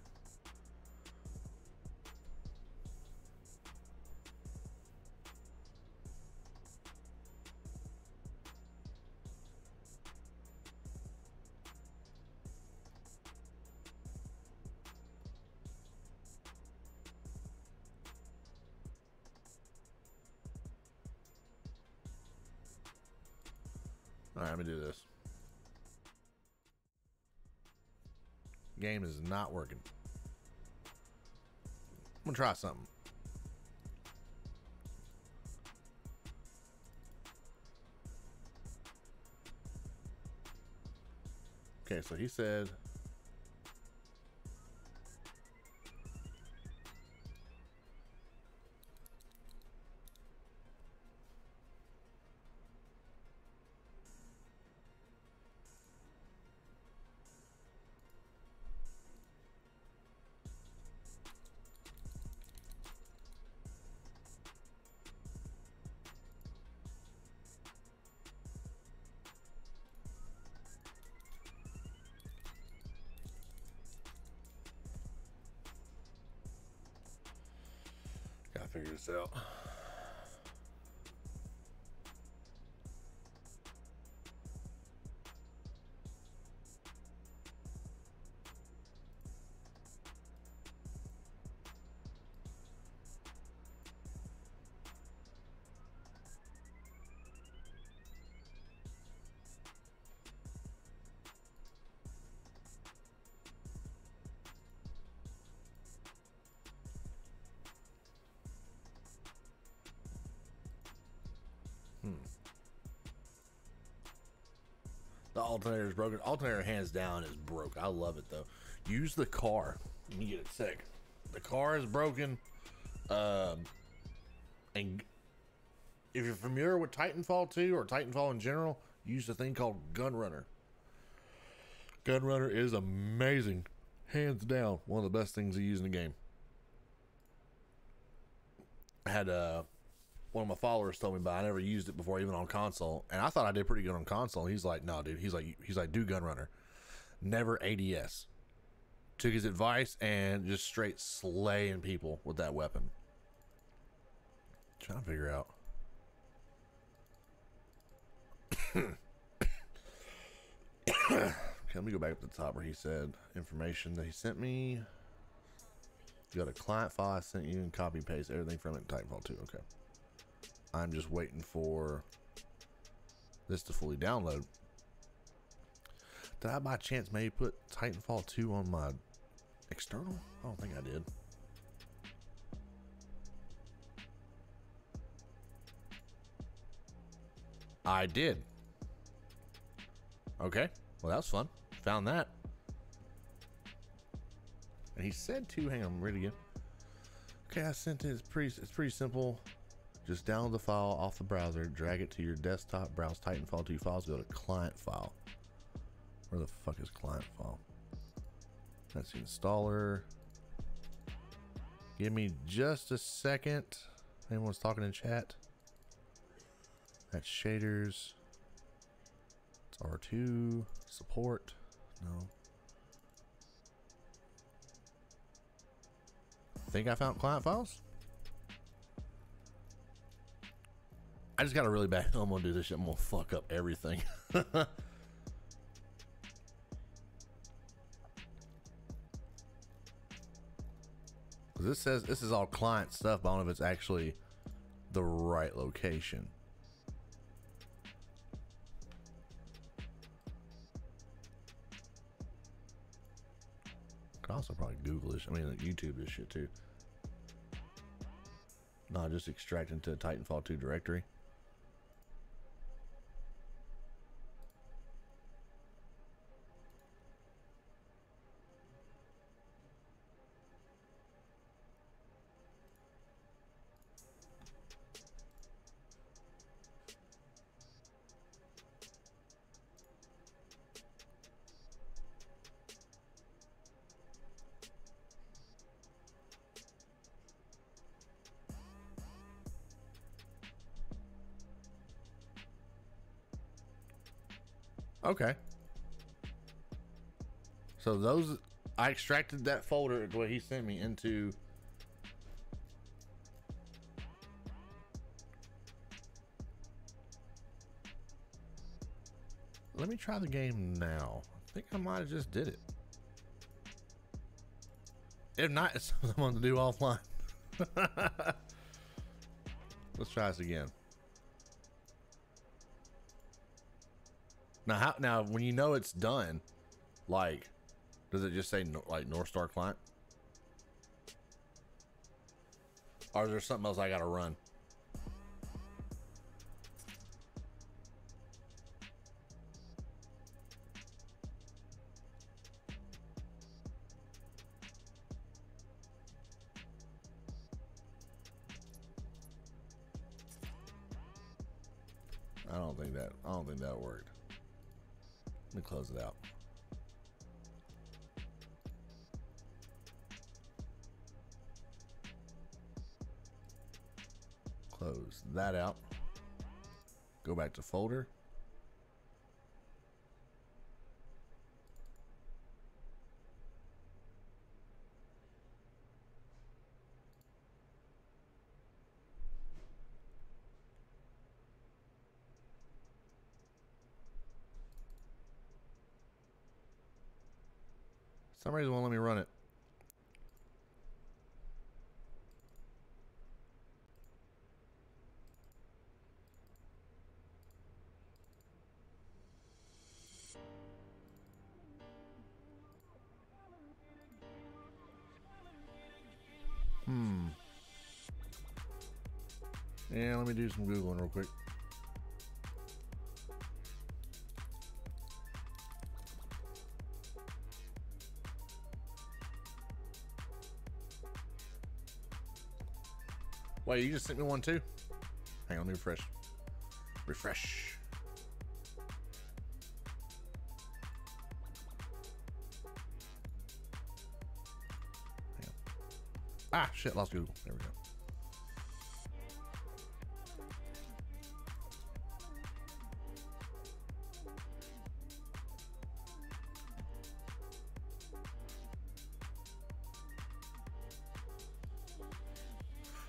Alright, I'm gonna do this. Game is not working. I'm gonna try something. Okay, so he said, figure this out. The alternator is broken. Alternator hands down is broke. I love it though. Use the car. You get a sec. The car is broken. And if you're familiar with Titanfall 2 or Titanfall in general, use the thing called Gunrunner. Gunrunner is amazing. Hands down, one of the best things to use in the game. I had one of my followers told me about it. I never used it before, even on console. And I thought I did pretty good on console. He's like, no, dude. He's like, do Gunrunner. Never ADS. Took his advice and just straight slaying people with that weapon. Trying to figure out. Okay, let me go back up to the top where he said information that he sent me. Go to client file I sent you and copy paste everything from it in Titanfall 2. Okay. I'm just waiting for this to fully download. Did I by chance maybe put Titanfall 2 on my external? I don't think I did. I did. Okay. Well, that was fun. Found that. And he said to, hang on, I'm ready again. Okay, I sent it. It's pretty simple. Just download the file off the browser, drag it to your desktop, browse Titanfall 2 files, go to client file. Where the fuck is client file? That's the installer. Give me just a second. Anyone's talking in chat? That's shaders. It's R2. Support. No. Think I found client files? I just got a really bad, I'm gonna do this shit. I'm gonna fuck up everything. This says this is all client stuff, but I don't know if it's actually the right location. Could also probably Google this. I mean, like YouTube this shit too. No, just extract into Titanfall 2 directory. Okay. So those, I extracted that folder what he sent me into . Let me try the game now. I think I might have just did it. If not, it's something I'm gonna do offline. Let's try this again. Now, now when you know it's done, like, does it just say like Northstar Client? Or is there something else I gotta run? I don't think that worked. Let me close it out. Close that out. Go back to folder. Somebody won't let me run it. Yeah, let me do some Googling real quick. Wait, you just sent me one too? Hang on, let me refresh. Refresh. Hang on. Ah, shit, lost Google. There we go.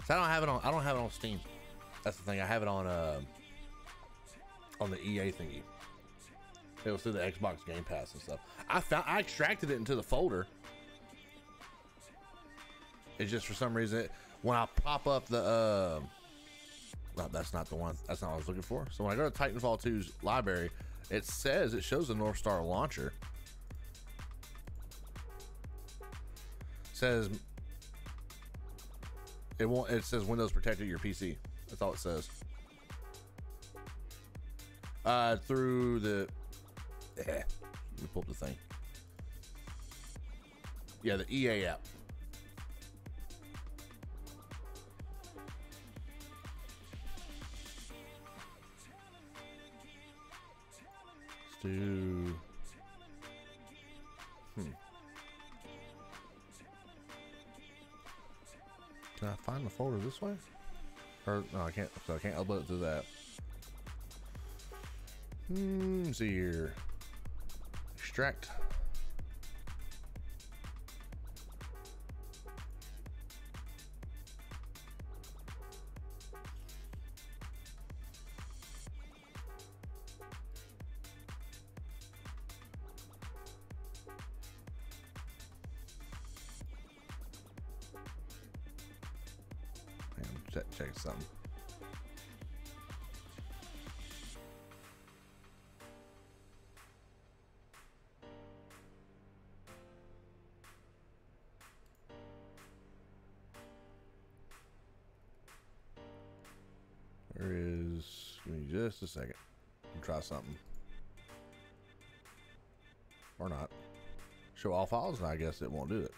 I don't have it on Steam. That's the thing. I have it on the EA thingy. It was through the Xbox Game Pass and stuff. I extracted it into the folder. It's just for some reason when I pop up the no, that's not the one. That's not what I was looking for. So when I go to Titanfall 2's library, it says it shows the Northstar launcher. It says. It won't. It says Windows protected your PC. That's all it says. Through the. Let me pull up the thing. Yeah, the EA app. Let's do. Can I find the folder this way? Or no, I can't. So I can't upload it through that. See here. Extract. Check something. There is. Give me just a second. Try something. Or not. Show all files, and I guess it won't do it.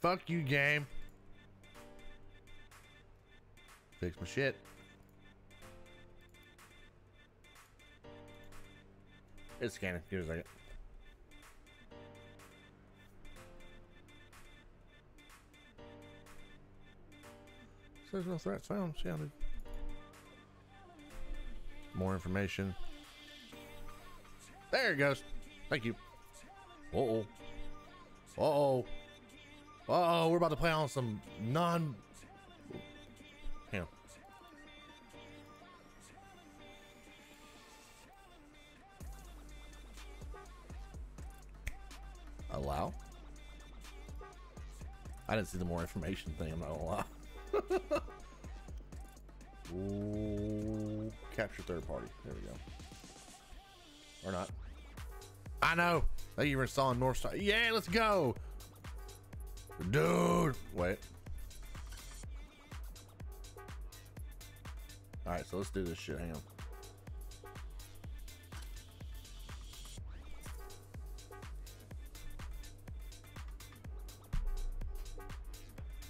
Fuck you, game. Fix my shit. It's scanning. Give it a second. There's no threats found. Yeah, dude. More information. There it goes. Thank you. Uh-oh. Uh-oh. Uh-oh. We're about to play on some non... Hang on. Allow? I didn't see the more information thing, I'm not gonna lie. Ooh, capture third party. There we go. Or not. I know! They even saw Northstar. Yeah, let's go! Dude! Wait. All right, so let's do this shit. Hang on.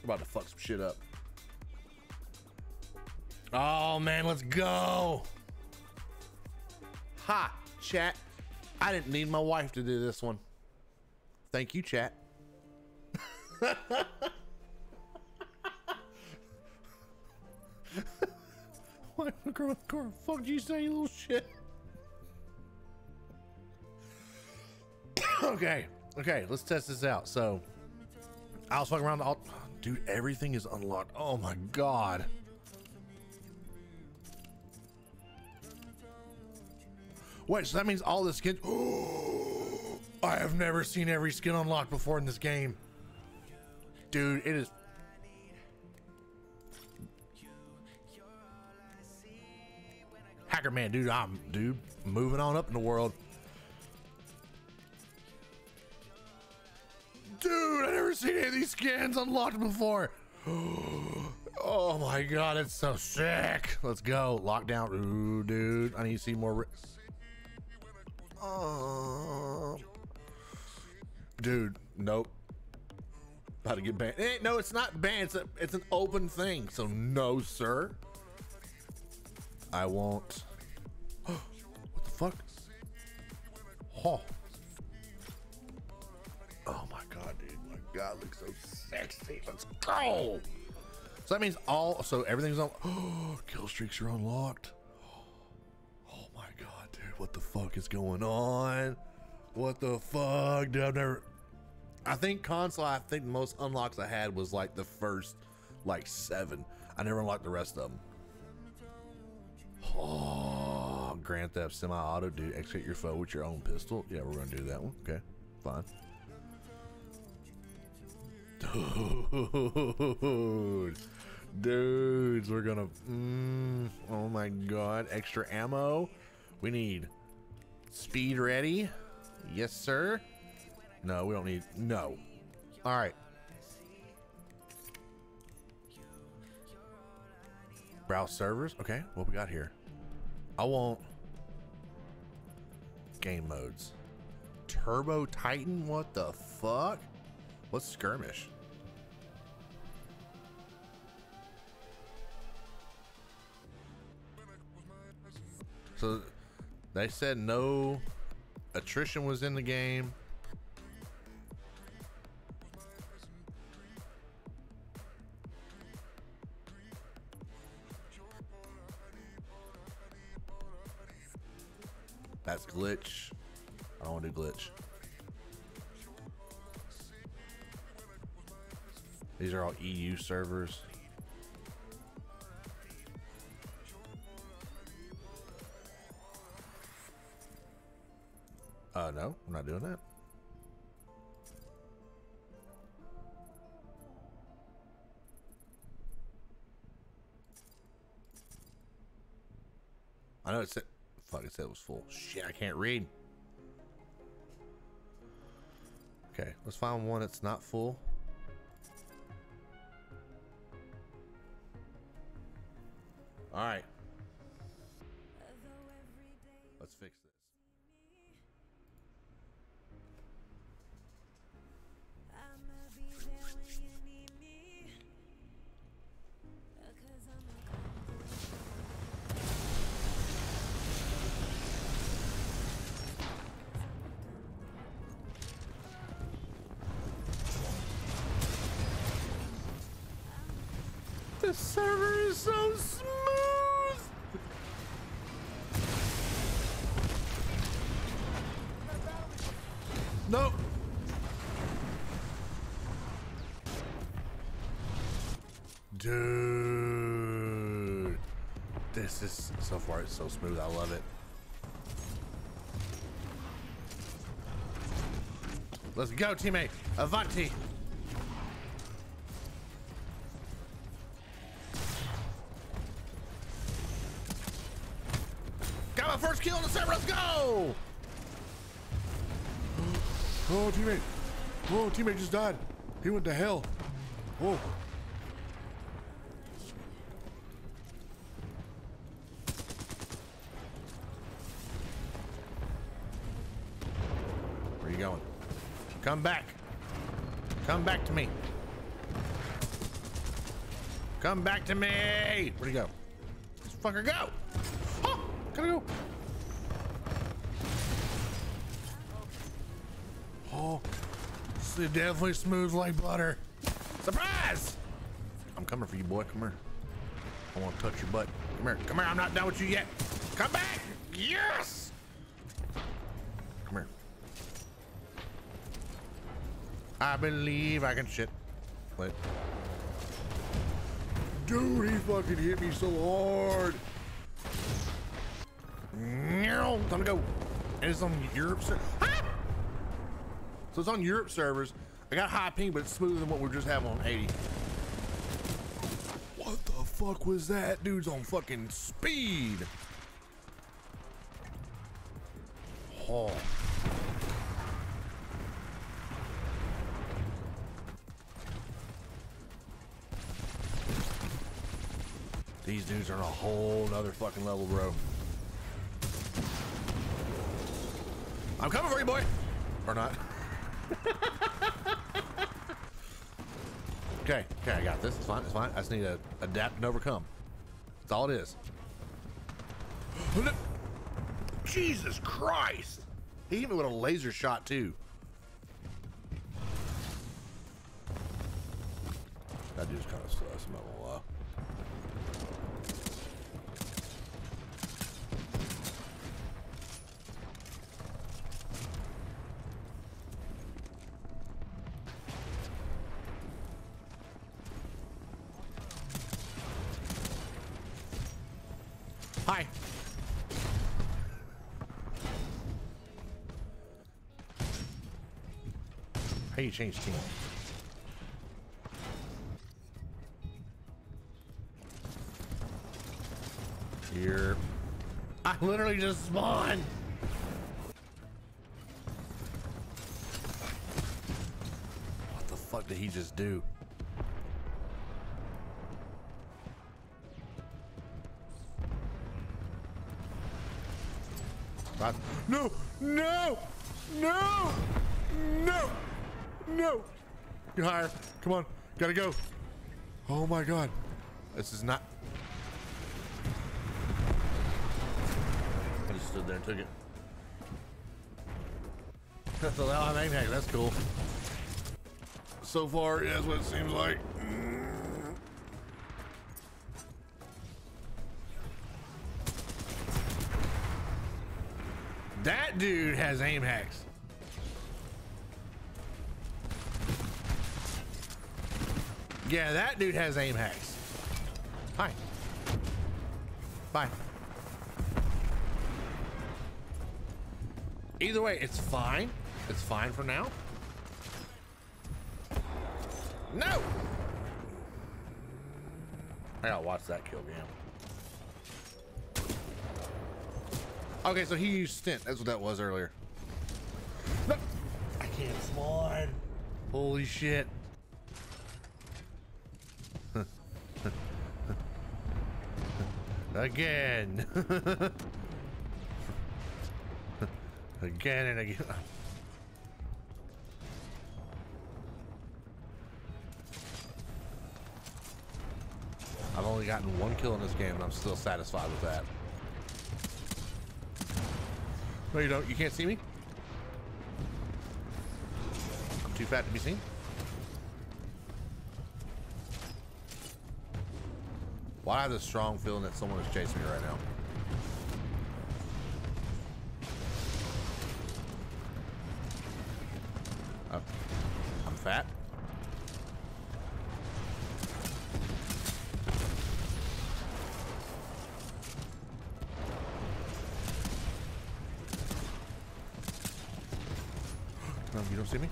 I'm about to fuck some shit up. Oh man, let's go. Ha, chat. I didn't need my wife to do this one. Thank you, chat. What the fuck did you say, you little shit? Okay, okay, let's test this out. So, I was fucking around the alt. Dude, everything is unlocked. Oh my god. Wait, so that means all the skins. I have never seen every skin unlocked before in this game. Dude, it is. Hacker man, dude, I'm moving on up in the world. Dude, I've never seen any of these skins unlocked before. Oh my god, it's so sick. Let's go. Lockdown. Ooh, dude, I need to see more. Dude, nope. About to get banned. No, it's not banned. It's an open thing. So no, sir. I won't. What the fuck? Oh. Oh my god, dude! My god, looks so sexy. Let's go. So that means all. So everything's on. Oh, kill streaks are unlocked. Oh my god, dude! What the fuck is going on? What the fuck, dude? I've never. I think console. I think the most unlocks I had was like the first, like 7. I never unlocked the rest of them. Oh, Grand Theft Semi-Auto, dude! Execute your foe with your own pistol. Yeah, we're gonna do that one. Okay, fine. Dude, dudes, we're gonna. Oh my god, extra ammo. We need speed ready. Yes, sir. No, we don't need. No. All right. Browse servers. Okay, what we got here? I want game modes. Turbo Titan. What the fuck? Let's skirmish. So they said no attrition was in the game. That's glitch. I don't want to do glitch. These are all EU servers. No, I'm not doing that. I know it said, fuck, it said it was full. Shit, I can't read. Okay, let's find one that's not full. All right, let's fix this. The server is so smooth. No. Dude, this is so far it's so smooth. I love it. Let's go, teammate. Avanti. Got my first kill on the server. Let's go. Oh, teammate. Whoa, teammate just died. He went to hell. Whoa. Where are you going? Come back. Come back to me. Come back to me. Where'd he go? This fucker go. Oh, gotta go. Yes, it definitely smooth like butter. Surprise! I'm coming for you, boy. Come here. I want to touch your butt. Come here. Come here. I'm not done with you yet. Come back. Yes! Come here. I believe I can shit. Wait. Dude, he fucking hit me so hard. No, time to go. And it's on Europe servers. Ah! So it's on Europe servers. I got high ping, but it's smoother than what we just have on 80. What the fuck was that? Dude's on fucking speed. Oh. These dudes are on a whole nother fucking level, bro. I'm coming for you, boy. Or not. Okay, okay, I got this. It's fine, it's fine. I just need to adapt and overcome. That's all it is. Jesus Christ! He hit me with a laser shot, too. That dude's kind of sus, I'm not gonna lie. Hi. How you change team? Here. I literally just spawned. What the fuck did he just do? No, no, no, no, no. Get higher. Come on. Gotta go. Oh my God. This is not. I just stood there and took it. That's a loud aim hack. That's cool. So far, that's what it seems like. That dude has aim hacks. Yeah, that dude has aim hacks. Hi. Bye. Either way, it's fine. It's fine for now. No! I gotta watch that kill game. Okay, so he used stint. That's what that was earlier. No. I can't spawn. Holy shit. Again. Again and again. I've only gotten one kill in this game and I'm still satisfied with that. No, you don't. You can't see me. I'm too fat to be seen. Why I have this strong feeling that someone is chasing me right now? Oh, I'm fat. You don't see me?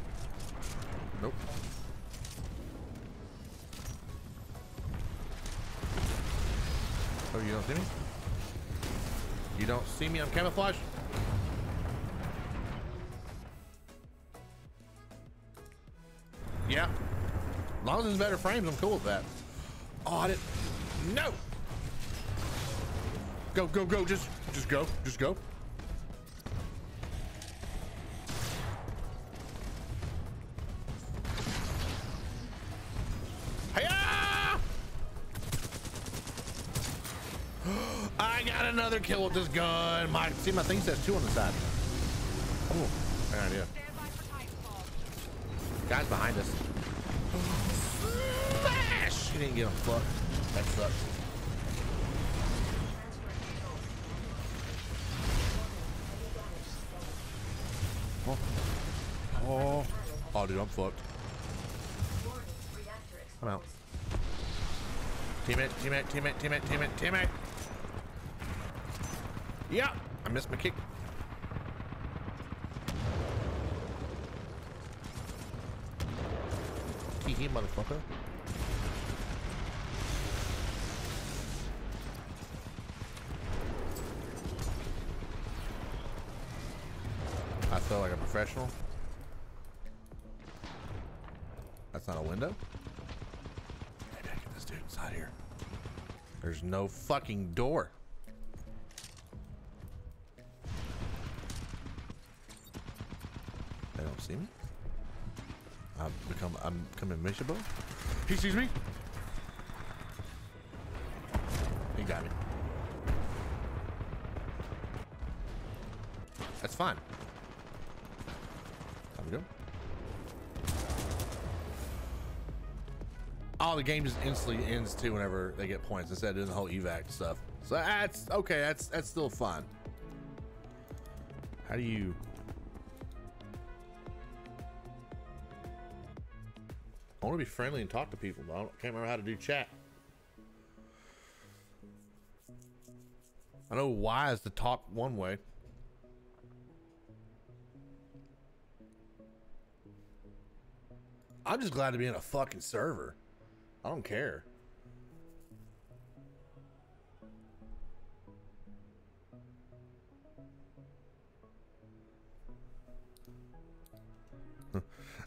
Nope. Oh, you don't see me? You don't see me? I'm camouflaged. Yeah. As long as there's better frames, I'm cool with that. Oh, I didn't. No! Go, go, go. Just go. Just go. I got another kill with this gun. See my thing says 2 on the side. Oh, good idea. guy's behind us. Smash! You didn't get him. Fuck. That sucks. Oh. Oh. Oh, dude, I'm fucked. I'm out. Teammate, teammate, teammate, teammate, teammate, teammate. Yeah, I missed my kick. Tee hee, motherfucker. I feel like a professional. That's not a window. Maybe I get this dude inside here. There's no fucking door. They don't see me. I'm becoming miserable. He sees me. He got me. That's fine. Time to go. Oh, the game just instantly ends too whenever they get points instead of doing the whole evac stuff. So that's okay. That's still fun. How do you? I want to be friendly and talk to people, but I can't remember how to do chat. I know Y is the talk one way. I'm just glad to be in a fucking server. I don't care.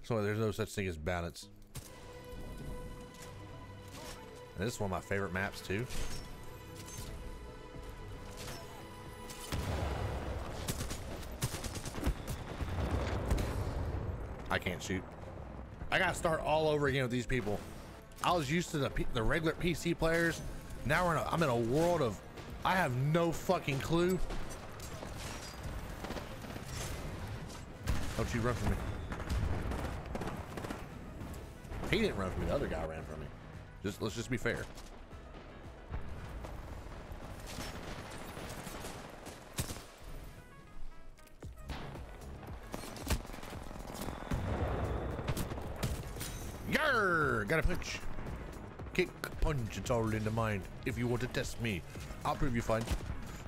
So there's no such thing as balance. And this is one of my favorite maps too. I can't shoot. I gotta start all over again with these people. I was used to the regular PC players. Now we're in I'm in a world of, I have no fucking clue. Don't you run from me. He didn't run from me, the other guy ran from me. Let's just be fair. Yarr! Got a punch. Kick, punch, it's all in the mind. If you want to test me, I'll prove you fine.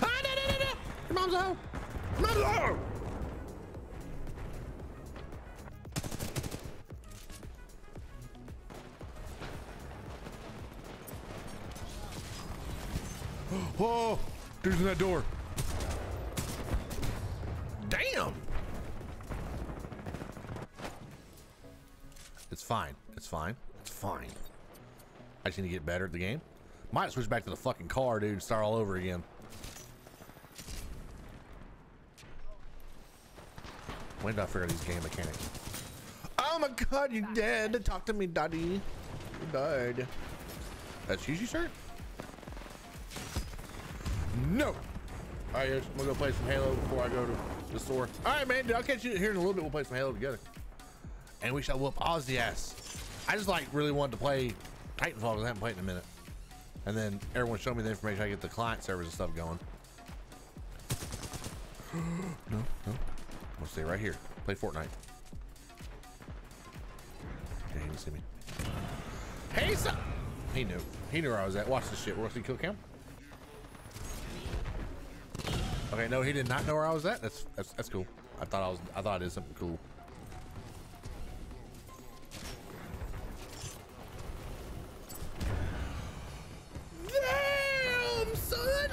Ah, no, no, no, no! Your mom's a hoe! Your mom's a hoe! Oh, dude's in that door. Damn. It's fine. It's fine. It's fine. I just need to get better at the game. Might switch back to the fucking car, dude. Start all over again. When did I figure out these game mechanics? Oh my god, you dead. Talk to me, daddy. You died. That's you, sir? No. Alright, I'm gonna go play some Halo before I go to the store. Alright, man, dude, I'll catch you here in a little bit. We'll play some Halo together. And we shall whoop Ozzy ass. I just like really wanted to play Titanfall because I haven't played in a minute. And then everyone showed me the information. I get the client servers and stuff going. No, no. I'll stay right here. Play Fortnite. He didn't see me. Hey, son! He knew. He knew where I was at. Watch this shit. We're gonna kill cam. Okay, no, he did not know where I was at. That's cool. I thought I did something cool. Damn, son!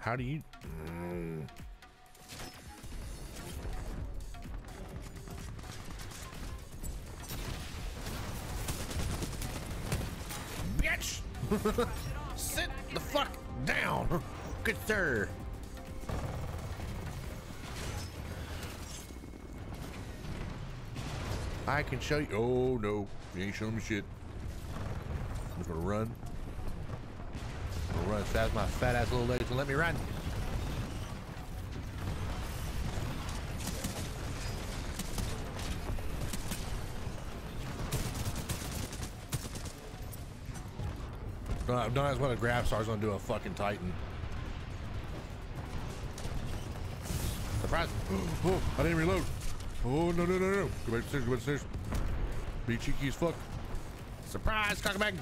How do you? Sit the fuck down. Good sir. I can show you. Oh no, you ain't showing me shit. I'm just gonna run. I'll run as fast as my fat ass little legs will let me run. Don't ask what a grab star's gonna do a fucking Titan. Surprise! Oh, I didn't reload. Oh no no no no! Go back to stairs. Go back to stairs. Be cheeky as fuck. Surprise, cockabag!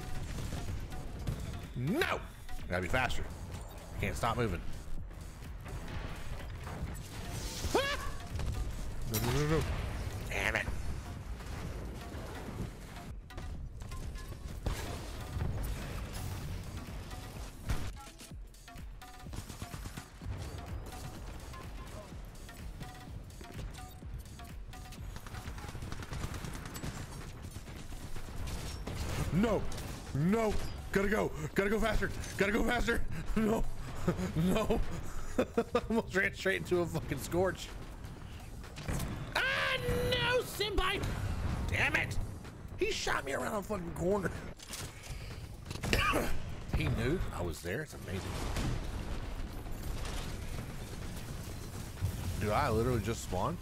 No! Gotta be faster. Can't stop moving. Ah! No no no no! Damn it! No, no, gotta go faster, no, no, almost ran straight into a fucking scorch. Ah, no, Senpai, damn it, he shot me around a fucking corner. He knew I was there, it's amazing. Dude, I literally just spawned.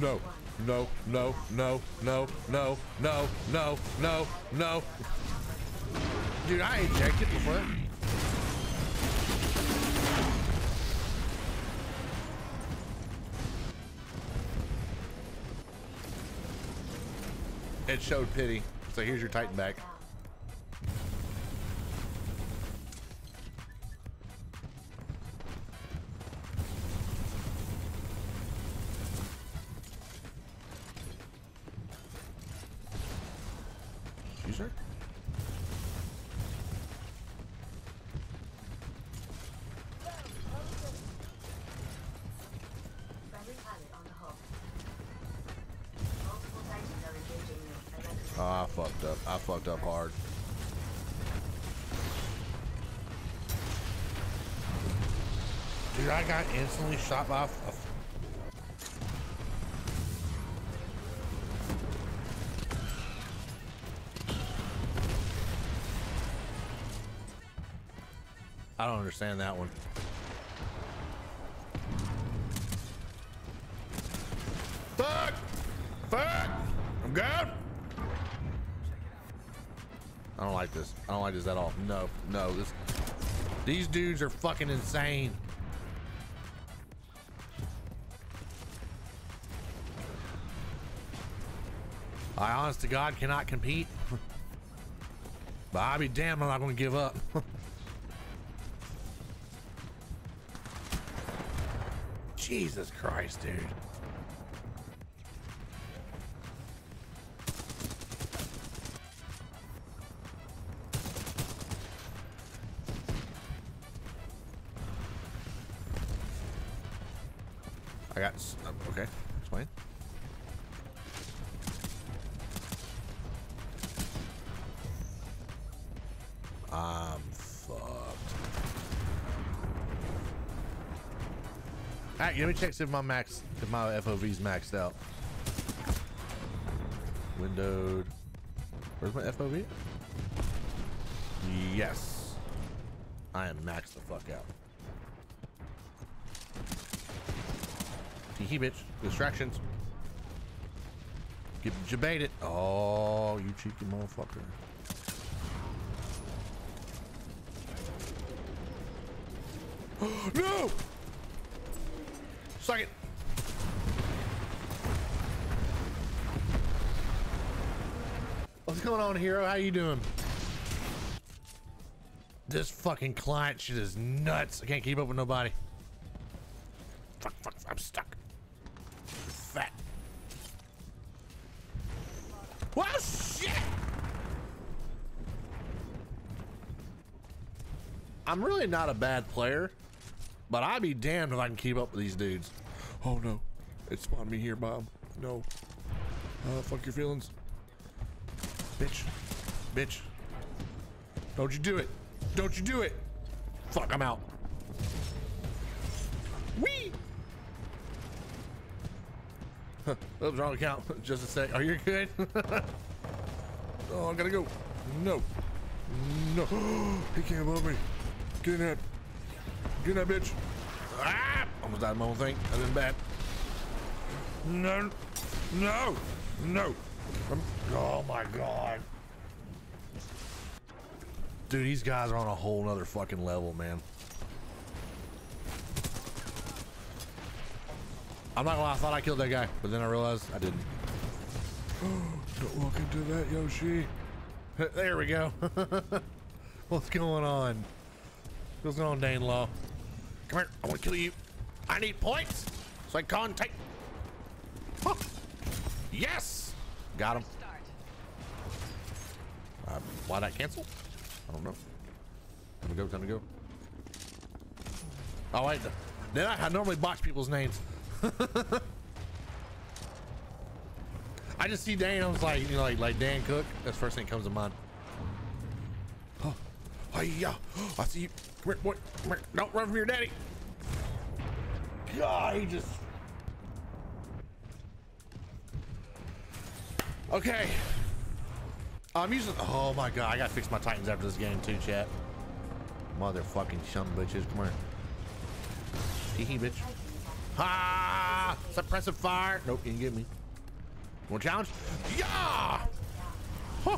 No, no, no, no, no, no, no, no, no, no. Dude, I ejected before. It showed pity. So here's your Titan back. Oh, I fucked up. I fucked up hard. Dude, I got instantly shot by a I don't understand that one. Fuck! Fuck! I'm gone! I don't like this. I don't like this at all. No, no, this. These dudes are fucking insane. I honest to God cannot compete. But I'll be damned, I'm not gonna give up. Jesus Christ, dude. I got okay. Explain. I'm fucked. Alright, let me check if my FOV's maxed out. Windowed. Where's my FOV? Yes. I am maxed the fuck out. He bitch. Distractions. Get jebaited. Oh, you cheeky motherfucker. No! Suck it. What's going on, hero? How you doing? This fucking client shit is nuts. I can't keep up with nobody. Fuck, fuck, I'm stuck. Fat. Well, shit! I'm really not a bad player, but I'd be damned if I can keep up with these dudes. Oh no, it spawned me here, Bob. No. Fuck your feelings, bitch. Bitch. Don't you do it. Don't you do it. Fuck, I'm out. Whee! Huh, that was wrong account. Just a sec. Are you good? Oh, I'm gonna go. No. No. He came over me. Get in that. Get in that, bitch. Ah! Almost died in my own thing. That isn't bad. No. No. No. Oh my god. Dude, these guys are on a whole nother fucking level, man. I'm not gonna lie, I thought I killed that guy, but then I realized I didn't. Don't walk into that, Yoshi. There we go. What's going on? What's going on, Danelaw? Come here, I wanna kill you. I need points, so I can take. Huh. Yes! Got him. Why'd I cancel? I don't know. Time to go, time to go. Oh, wait. Then I normally botch people's names. I just see Dan, I was like, you know, like Dan Cook. That's the first thing that comes to mind. Oh, yeah. I see you. Come here, boy. Come here. Don't run from your daddy. God, he just. Okay. I'm using. Oh my god, I gotta fix my Titans after this game too, chat. Motherfucking shum bitches, come here. Hee bitch. Ha! Ah, suppressive fire. Nope, you didn't get me. More challenge? Yeah! Huh.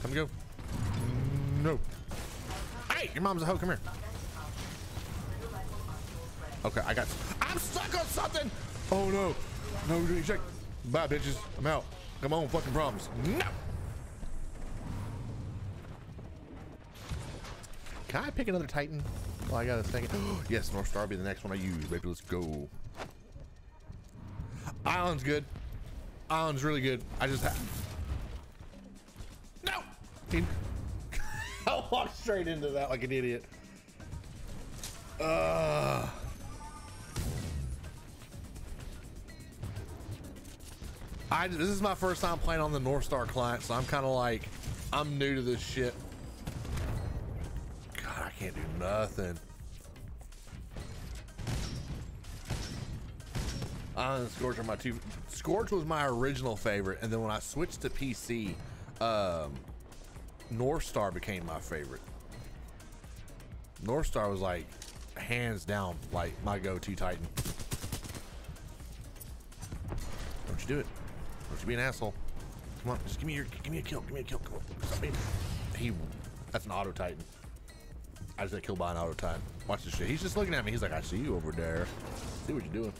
Come to go. No. Hey, your mom's a hoe. Come here. Okay, I got. I'm stuck on something. Oh no. No, you check. Bye, bitches. I'm out. Come on, fucking problems. No. Can I pick another Titan? Oh, I got a second. Yes, Northstar be the next one I use. Baby, let's go. Island's good. Island's really good. I just have. No! I walked straight into that like an idiot. This is my first time playing on the Northstar client, so I'm kind of like, I'm new to this shit. Can't do nothing. Island and Scourge are my two. Scourge was my original favorite, and then when I switched to PC, Northstar became my favorite. Northstar was like hands down, like my go-to Titan. Don't you do it? Don't you be an asshole? Come on, just give me a kill. Give me a kill. Come on, stop being. That's an auto Titan. I just got killed by an auto Titan. Watch this shit. He's just looking at me. He's like, I see you over there. See what you're doing.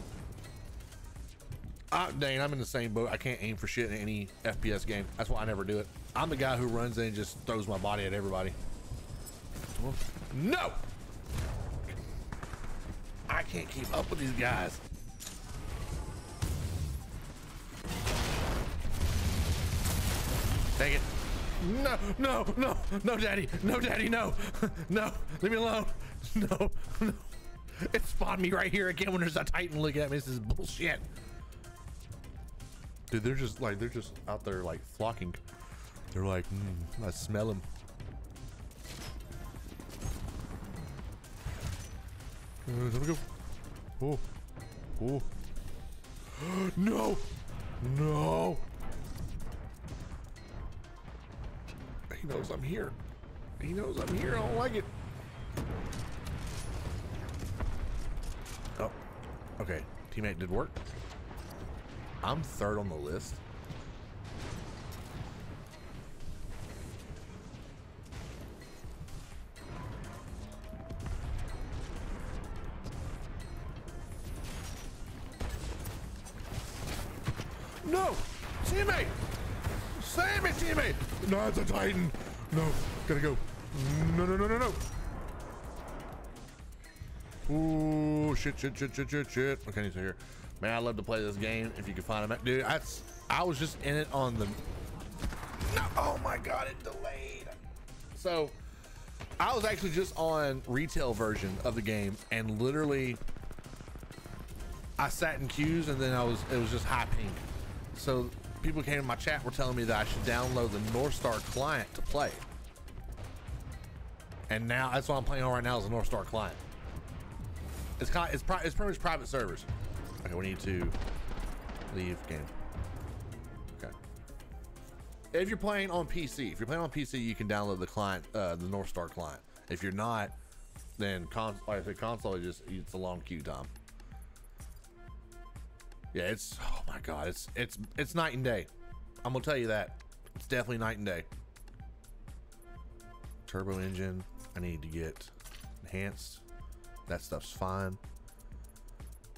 Ah, dang, I'm in the same boat. I can't aim for shit in any FPS game. That's why I never do it. I'm the guy who runs in and just throws my body at everybody. No! I can't keep up with these guys. Take it. No, no, no, no, daddy, no, daddy, no, no, leave me alone. No, no. It spawned me right here again when there's a Titan looking at me. This is bullshit. Dude, they're just out there like flocking. They're like, I smell them. There we go. Oh, oh. No, no. He knows I'm here. He knows I'm here. I don't like it. Oh, okay. Teammate did work. I'm third on the list. No, teammate. Save me, teammate! No, it's a Titan! No, gotta go. No, no, no, no, no! Ooh, shit, shit, shit, shit, shit, shit. Okay, I need to hear. Man, I love to play this game. If you can find him. Dude, I was just in it on the... No! Oh my god, it delayed! So, I was actually just on retail version of the game, and literally, I sat in queues, and then it was just high ping. So, people came in my chat were telling me that I should download the Northstar Client to play. And now that's what I'm playing on right now is the Northstar Client. It's pretty much private servers. Okay, we need to leave game. Okay. If you're playing on PC, you can download the client, the Northstar Client. If you're not, then like I said, console is just it's a long queue time. Yeah, it's oh my god, it's night and day. I'm gonna tell you that. It's definitely night and day. Turbo engine, I need to get enhanced. That stuff's fine.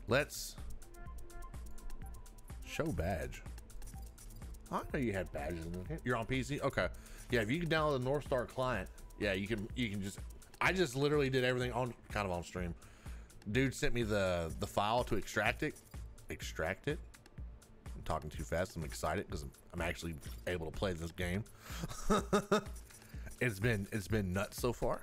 Let's show badge. I know you had badges in it. You're on PC? Okay. Yeah, if you can download the Northstar Client, yeah, you can just I just literally did everything on kind of on stream. Dude sent me the file to extract it. I'm talking too fast. I'm excited because I'm actually able to play this game. it's been nuts so far.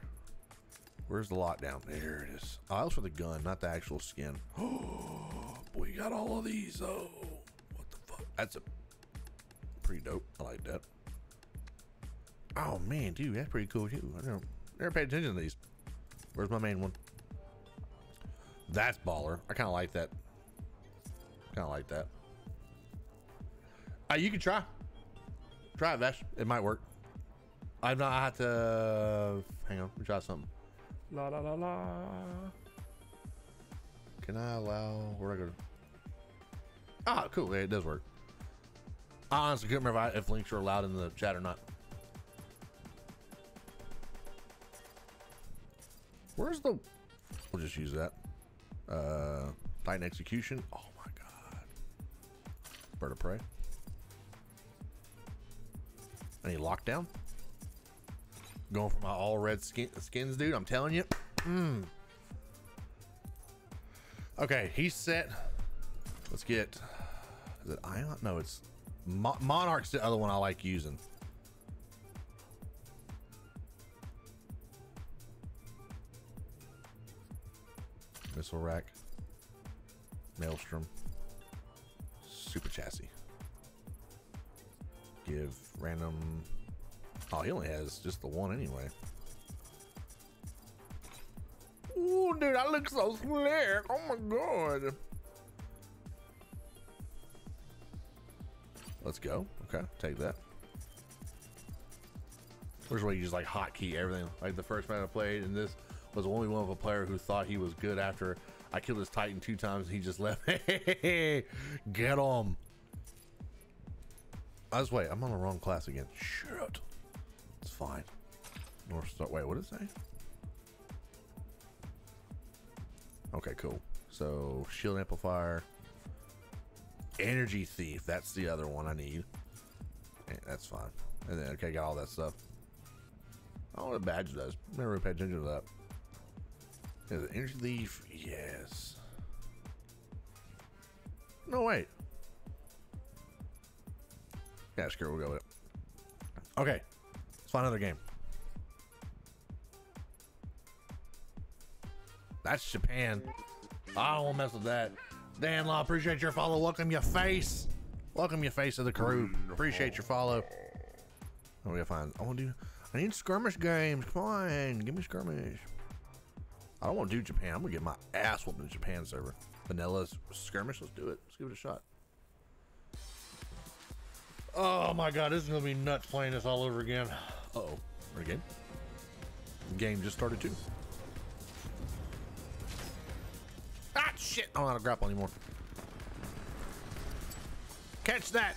Where's the lockdown? There it is. Oh, that was for the gun, not the actual skin. Oh boy, you got all of these. Oh, what the fuck? That's a pretty dope. I like that. Oh man, dude, that's pretty cool too. I never paid attention to these. Where's my main one? That's baller. I kind of like that. You can try it, Vash. It might work. I have to hang on. Let me try something. La la la la. Can I allow? Where do I go? Ah, cool. Yeah, it does work. I honestly couldn't remember if links are allowed in the chat or not. Where's the? We'll just use that. Titan execution. Oh my god. Bird of prey. Any lockdown? Going for my all red skins, dude. I'm telling you. Okay, he's set. Let's get. Is it Ion? No, it's Monarch's the other one I like using. Missile rack. Maelstrom. Super chassis. Give random. Oh, he only has just the one anyway. Ooh, dude, I look so slick. Oh my god. Let's go. Okay, take that. First of all, you just like hotkey everything. Like the first match I played, and this was only one of a player who thought he was good after I killed his Titan 2 times. And he just left. Get him. I was wait. I'm on the wrong class again. Shit. It's fine. Northstar. Wait, what does it say? Okay, cool. So shield amplifier, energy thief. That's the other one I need. And that's fine. And then okay, got all that stuff. I don't know what a badge does. Never really paid attention to that. Yeah, the energy thief. Yes. No wait. Yeah, sure, we'll go with it. Okay, let's find another game. That's Japan. I don't want to mess with that. Dan Law, appreciate your follow. Welcome your face. Welcome your face to the crew. Appreciate your follow. What do we find? I need skirmish games. Come on, give me skirmish. I don't want to do Japan. I'm gonna get my ass whooped in the Japan server. Vanilla's skirmish. Let's do it. Let's give it a shot. Oh my god, this is gonna be nuts playing this all over again. Uh-oh. We're again. Game just started too. Ah shit! I don't know how to grapple anymore. Catch that!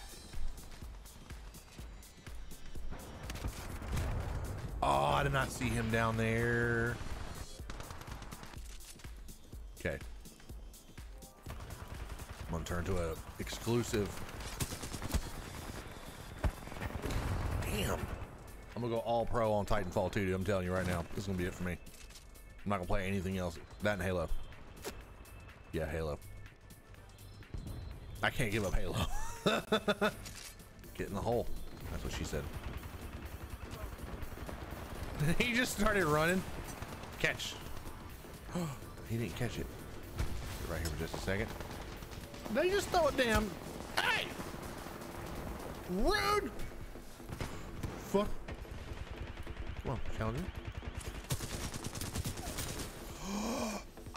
Oh, I did not see him down there. Okay. I'm gonna turn to an exclusive. Damn. I'm gonna go all pro on Titanfall 2, dude. I'm telling you right now, this is gonna be it for me. I'm not gonna play anything else. That and Halo. Yeah, Halo. I can't give up Halo. Get in the hole. That's what she said. He just started running. Catch. He didn't catch it. Get right here for just a second. They just throw it down. Hey! Rude! Fuck. Come on, challenger.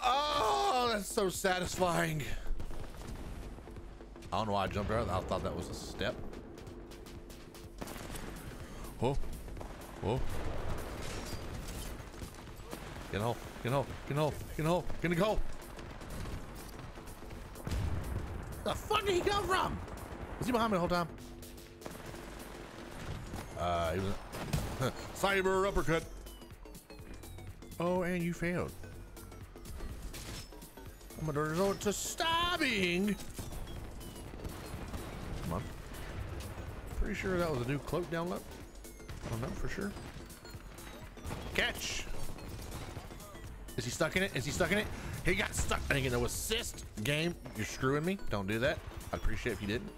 Oh, that's so satisfying. I don't know why I jumped out. I thought that was a step. Oh. Oh. Get off. Get off. Get off. Get off. Get off. Get off. Where the fuck did he come from? Was he behind me the whole time? He was a cyber uppercut. Oh, and you failed. I'm gonna resort to stabbing. Come on. Pretty sure that was a new cloak down left. I don't know for sure. Catch. Is he stuck in it? Is he stuck in it? He got stuck. I think no assist. Game, you're screwing me. Don't do that. I'd appreciate if you didn't.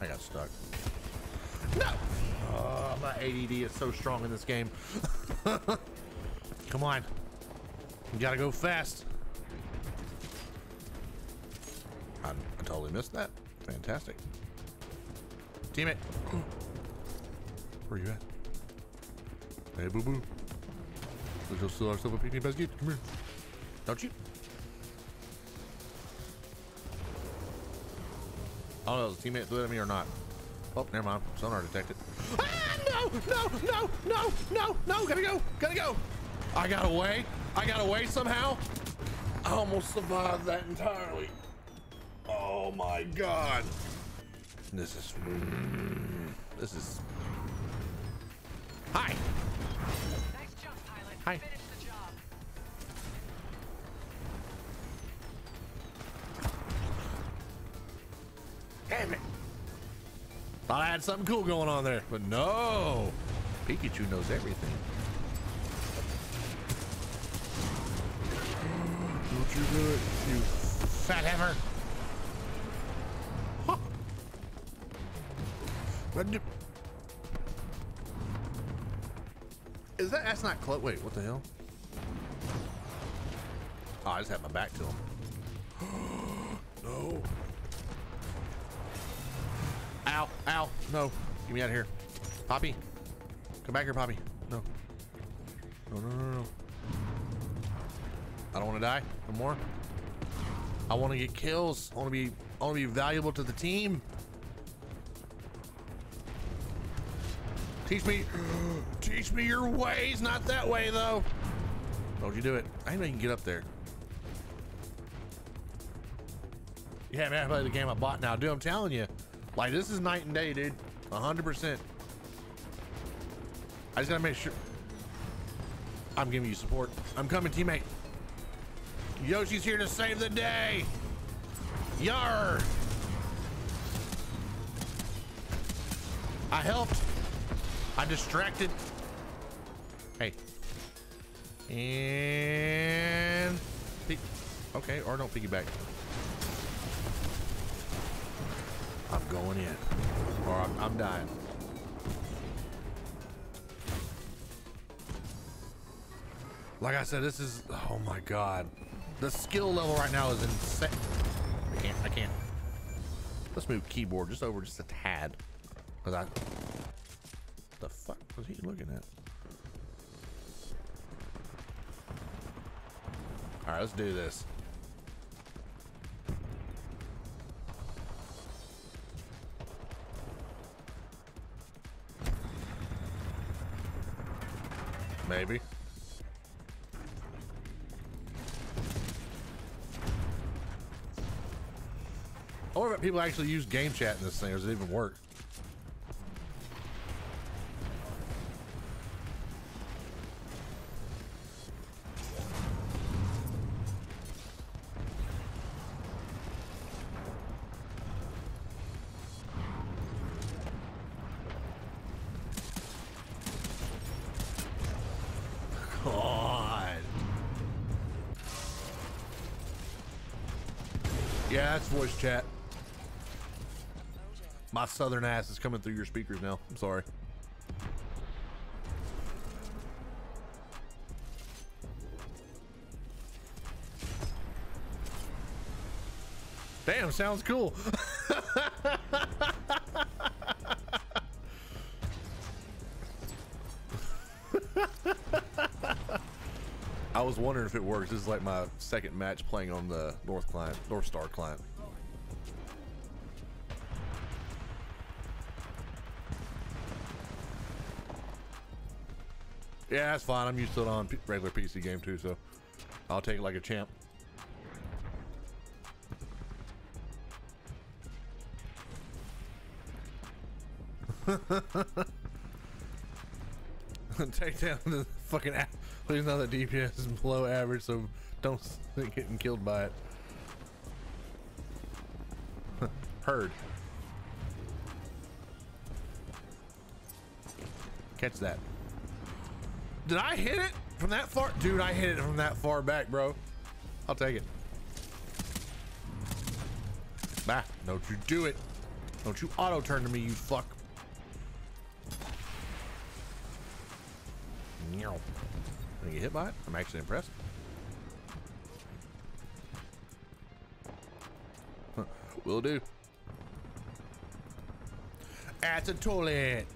I got stuck. No! Oh, my ADD is so strong in this game. Come on. You gotta go fast. I totally missed that. Fantastic. Teammate. Where are you at? Hey, boo boo. We just steal ourselves a picnic basket. Come here. Don't you? I don't know if the teammate threw it at me or not. Oh, never mind. Sonar detected. Ah, no, no, no, no, no, no. Gotta go. Gotta go. I got away. I got away somehow. I almost survived that entirely. Oh my God. This is. Hi. Hi. Finish the job. Damn it. Thought I had something cool going on there, but no. Pikachu knows everything. Don't you do it, you fat hammer. Huh. Is that? That's not close. Wait, what the hell? Oh, I just had my back to him. No. Ow, ow, no. Get me out of here. Poppy. Come back here, Poppy. No. No, no, no, no. I don't want to die no more. I want to get kills. I want to be valuable to the team. Teach me your ways. Not that way though. Don't you do it. I didn't even get up there. Yeah, man, I play the game I bought now, dude. I'm telling you, like, this is night and day, dude. 100%. I just gotta make sure I'm giving you support. I'm coming, teammate. Yoshi's here to save the day. Yar. I helped. I'm distracted. Hey. And okay, or don't piggyback. I'm going in. Or I'm dying. Like I said, this is, oh my God. The skill level right now is insane. I can't. Let's move keyboard just over just a tad. Cause the fuck was he looking at? All right, let's do this. Maybe. I wonder if people actually use game chat in this thing, or does it even work? Yeah, that's voice chat. My southern ass is coming through your speakers now. I'm sorry. Damn, sounds cool. I was wondering if it works. This is like my second match playing on the Northstar Client. Yeah, that's fine. I'm used to it on regular PC game too, so I'll take it like a champ. Take down the fucking app. Please know that DPS is below average, so don't get getting killed by it. Heard. Catch that. Did I hit it from that far? Dude, I hit it from that far back, bro. I'll take it. Bah, don't you do it. Don't you auto-turn to me, you fuck. Meow. Did I get hit by it? I'm actually impressed. Huh. Will do. At the toilet.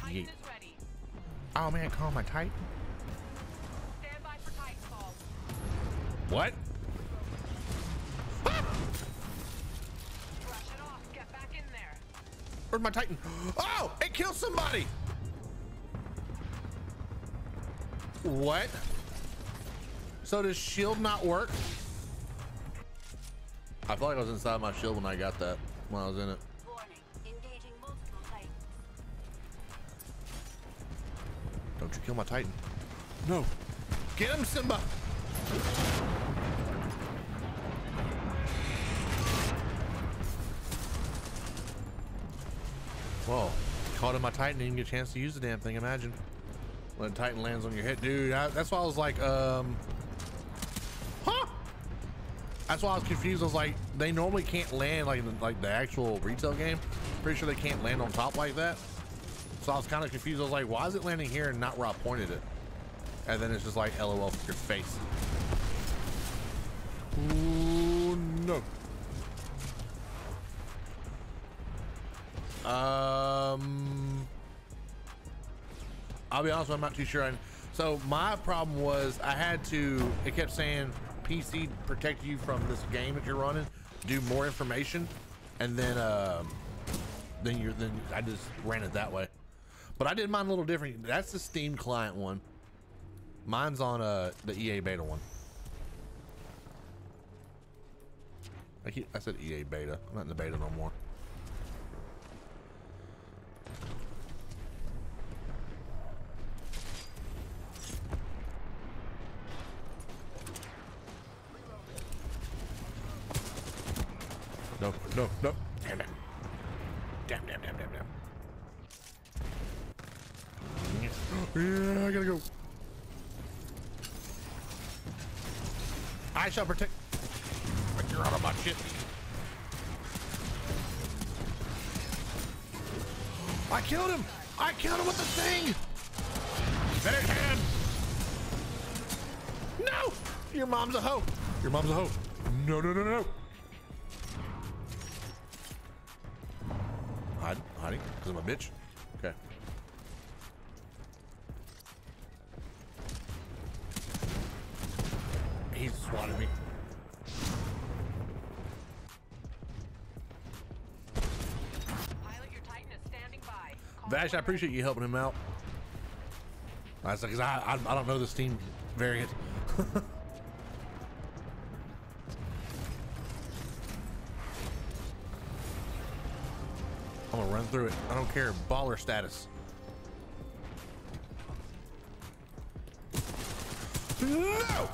Titan is ready. Oh man, call my Titan. Stand by for Titanfall. What? Ah! Brush it off. Get back in there. Where's my Titan? Oh, it killed somebody. What? So does shield not work? I feel like I was inside my shield when I got that. When I was in it. Don't you kill my Titan. No. Get him, Simba. Whoa. Caught in my Titan, didn't get a chance to use the damn thing, imagine. When Titan lands on your head. Dude, that's why I was like, huh? That's why I was confused. I was like, they normally can't land like the actual retail game. Pretty sure they can't land on top like that. So I was kind of confused. I was like, why is it landing here and not where I pointed it? And then it's just like, LOL for your face. Ooh, no. I'll be honest, I'm not too sure. So my problem was it kept saying PC protect you from this game that you're running, do more information. And then I just ran it that way. But I did mine a little different. That's the Steam client one. Mine's on the EA beta one. I said EA beta. I'm not in the beta no more. No, no, no. Damn it. Damn. Yeah, I gotta go. I shall protect. You're out of my shit. I killed him. I killed him with the thing. Better hand. No. Your mom's a hoe. Your mom's a hoe. No. Hide, honey, because I'm a bitch. Okay. He swatted me. Pilot, your Titan is standing by. Vash, I appreciate you helping him out. That's because I don't know this team variant. I'm gonna run through it. I don't care. Baller status. No!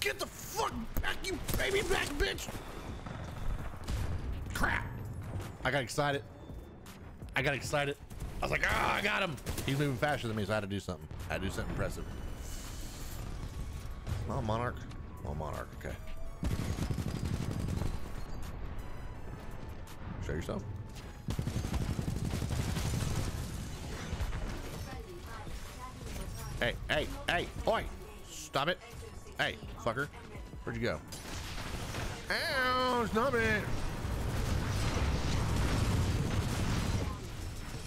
Get the fuck back, you baby back, bitch! Crap! I got excited. I was like, ah, I got him! He's moving faster than me, so I had to do something. I had to do something impressive. Oh, Monarch. Oh, Monarch, okay. Show yourself. Hey, oi! Stop it. Hey, fucker. Where'd you go? Ow, stop it.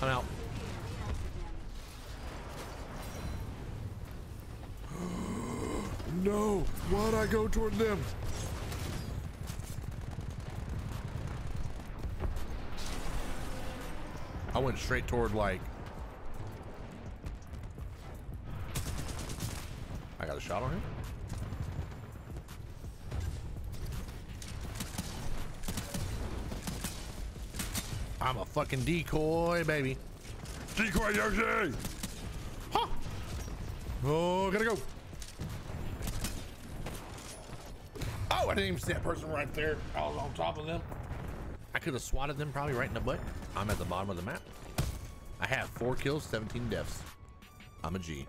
I'm out. No, why'd I go toward them? I went straight toward, like, I got a shot on him. I'm a fucking decoy, baby. Decoy Yoshi! Huh! Oh, gotta go. Oh, I didn't even see that person right there. I was on top of them. I could have swatted them probably right in the butt. I'm at the bottom of the map. I have 4 kills, 17 deaths. I'm a G.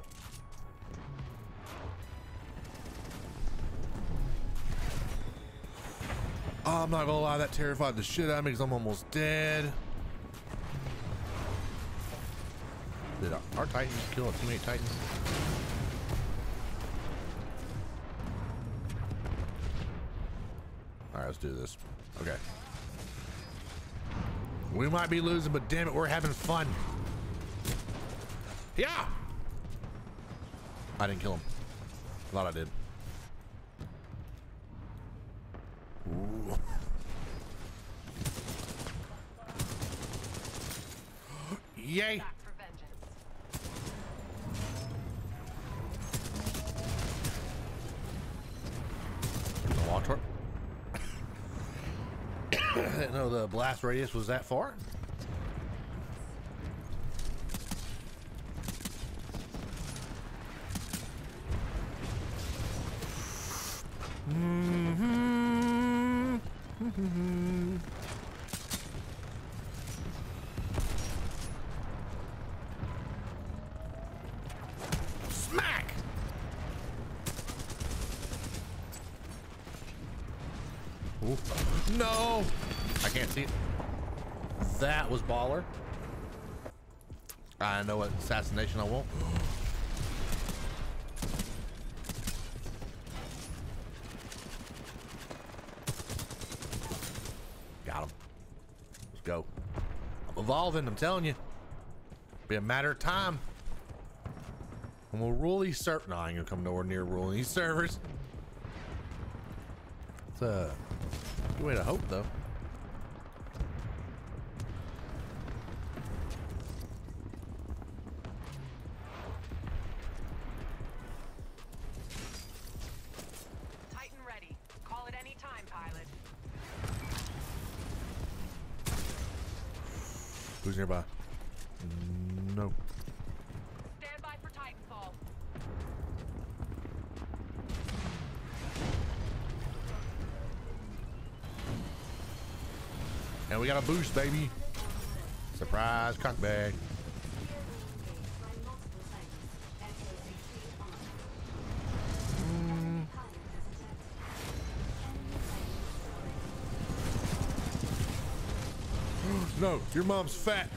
Oh, I'm not gonna lie, that terrified the shit out of me because I'm almost dead. Did our Titans kill too many Titans? All right, let's do this. Okay. We might be losing, but damn it, we're having fun. Yeah! I didn't kill him. Thought I did. Ooh. Yay! I didn't know the blast radius was that far. Mm-hmm. Mm-hmm. Smack! Ooh. No! I can't see it. That was baller. I know what assassination I want. Got him. Let's go. I'm evolving, I'm telling you. Be a matter of time. And we'll rule these servers. No, I ain't gonna come nowhere near ruling these servers. It's a good way to hope, though. Who's nearby? No. Stand by for Titanfall. And we got a boost, baby. Surprise cockbag. No, your mom's fat.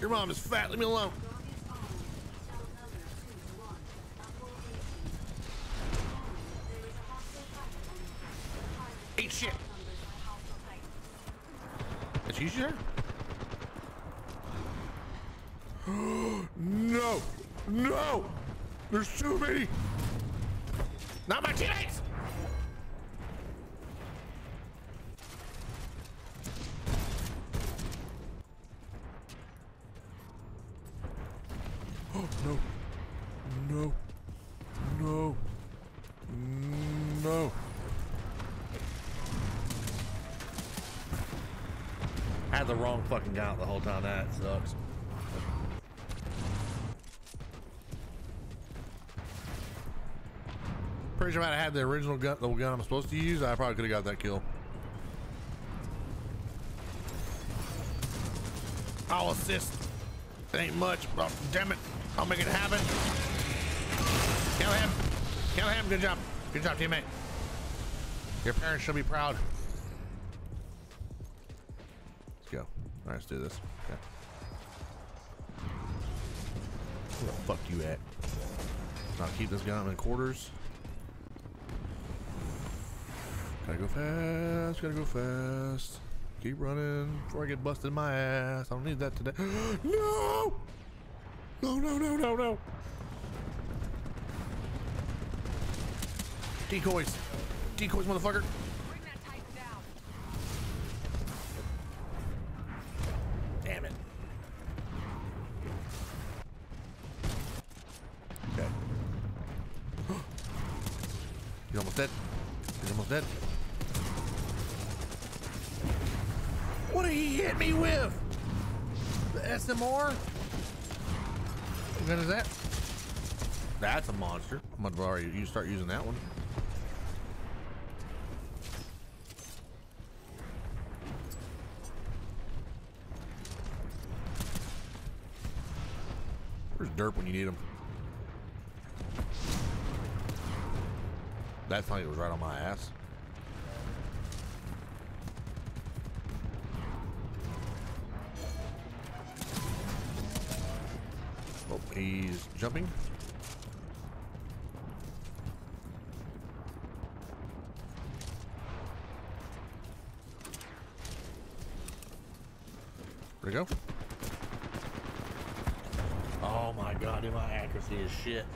Your mom is fat. Leave me alone. Eat shit. Is she sure? No. No. There's too many. Not my teammates. No, no, no, no. I had the wrong fucking guy out the whole time. That sucks. Pretty sure if I had the original gun, the gun I'm supposed to use, I probably could have got that kill. I'll assist. It ain't much, but damn it. I'll make it happen. Kill him. Kill him. Good job. Good job, teammate. Your parents should be proud. Let's go. All right, let's do this. Okay. Where the fuck you at? I'll keep this gun in quarters. Gotta go fast. Keep running before I get busted in my ass. I don't need that today. No! No. Decoys. Decoys, motherfucker. Bring that Titan down. Damn it. Okay. You're almost dead. What did he hit me with? The SMR? What gun is that? That's a monster. I'm gonna already you start using that one. Where's derp when you need him? That thing was right on my ass. He's jumping. There we go. Oh my god, dude, my accuracy is shit.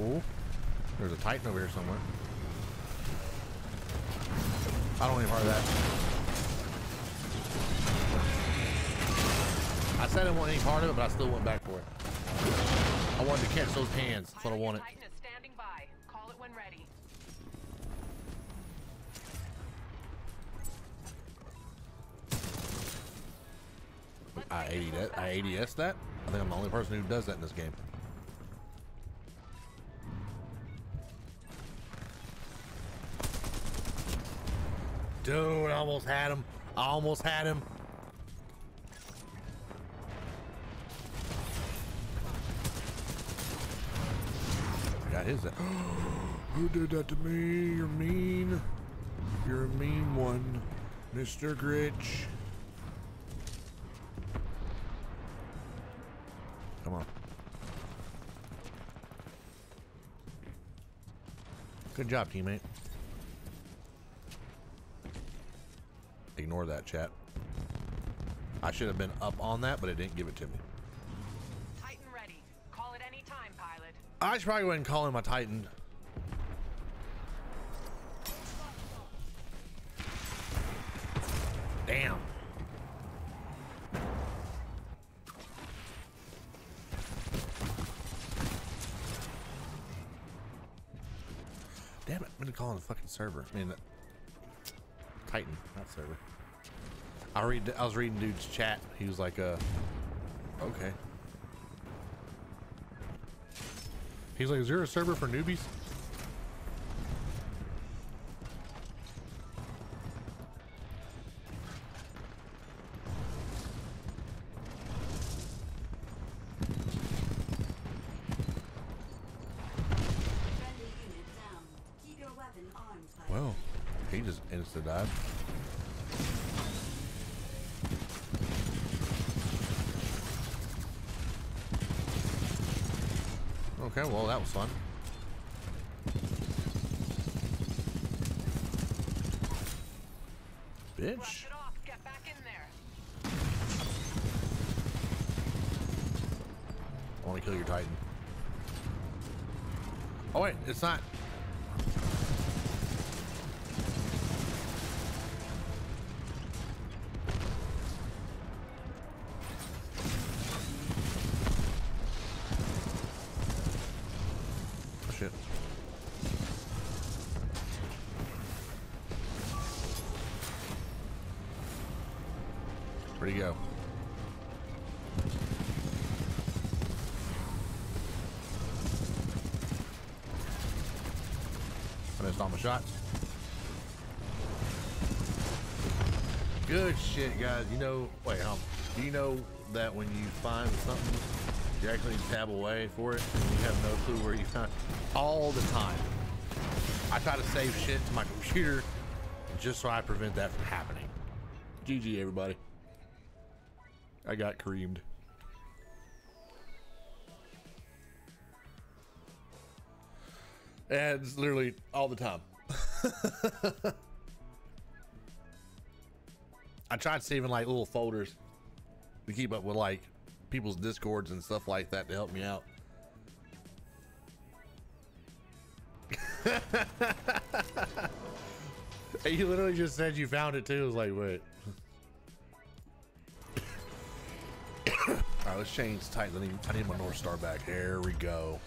Oh. There's a Titan over here somewhere. I don't need part of that. I said I didn't want any part of it, but I still went back for it. I wanted to catch those hands. That's what I wanted. Titan is standing by. Call it when ready. I ADS that? I think I'm the only person who does that in this game. Dude, I almost had him. I got his. Who did that to me? You're mean. You're a mean one, Mr. Grinch. Come on. Good job, teammate. Ignore that, chat. I should have been up on that, but it didn't give it to me. Titan ready. Call it any time, pilot. I should probably go ahead and call in my Titan. Damn. Damn it! I'm gonna call in the fucking server. I mean. Titan, not server. I was reading dude's chat. He was like, okay. He's like, is there a server for newbies? Well. He just insta died. Okay, well that was fun. Bitch. Get back in there. I want to kill your Titan. Oh wait, it's not. Shit. Where'd he go? I missed all my shots. Good shit, guys. You know, wait, do you know that when you find something, you actually tab away for it and you have no clue where you found it? All the time. I try to save shit to my computer just so I prevent that from happening. GG, everybody. I got creamed. And it's literally all the time. I tried saving like little folders to keep up with like people's Discords and stuff like that to help me out. And you literally just said you found it too. I was like, wait. All right, let's change Titan. I need my North Star back. There we go.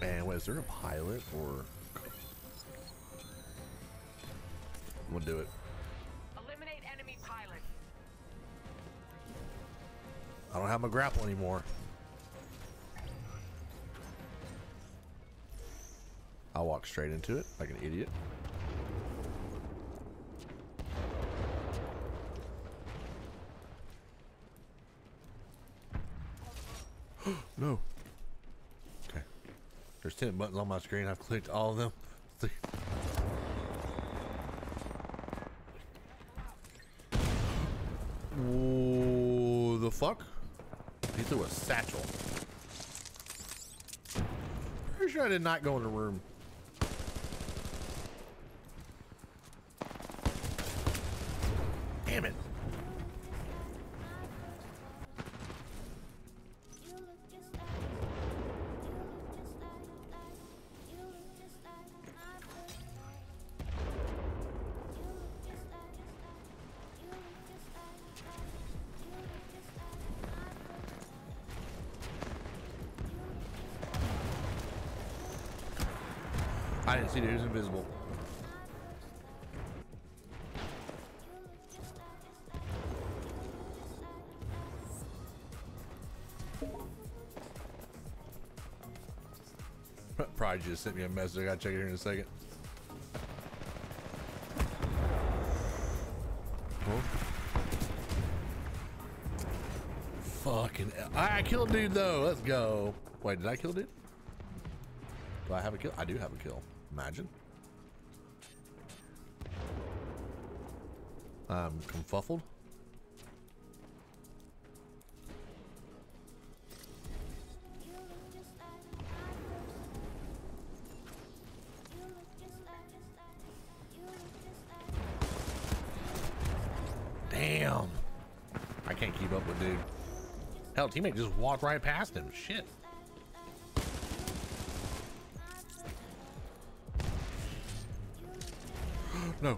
And wait, is there a pilot or? We'll do it. Eliminate enemy pilot. I don't have my grapple anymore. I'll walk straight into it like an idiot. No. Okay. There's 10 buttons on my screen. I've clicked all of them. Ooh, the fuck? He threw a satchel. Pretty sure I did not go in the room. Damn it. I didn't see it. It was invisible. Probably just sent me a message. I gotta check it here in a second. Fucking. I killed dude though. Let's go. Wait, did I kill dude? Do I have a kill? I do have a kill. Imagine. I'm confuffled. Damn. I can't keep up with dude. Hell, teammate just walked right past him. Shit. No.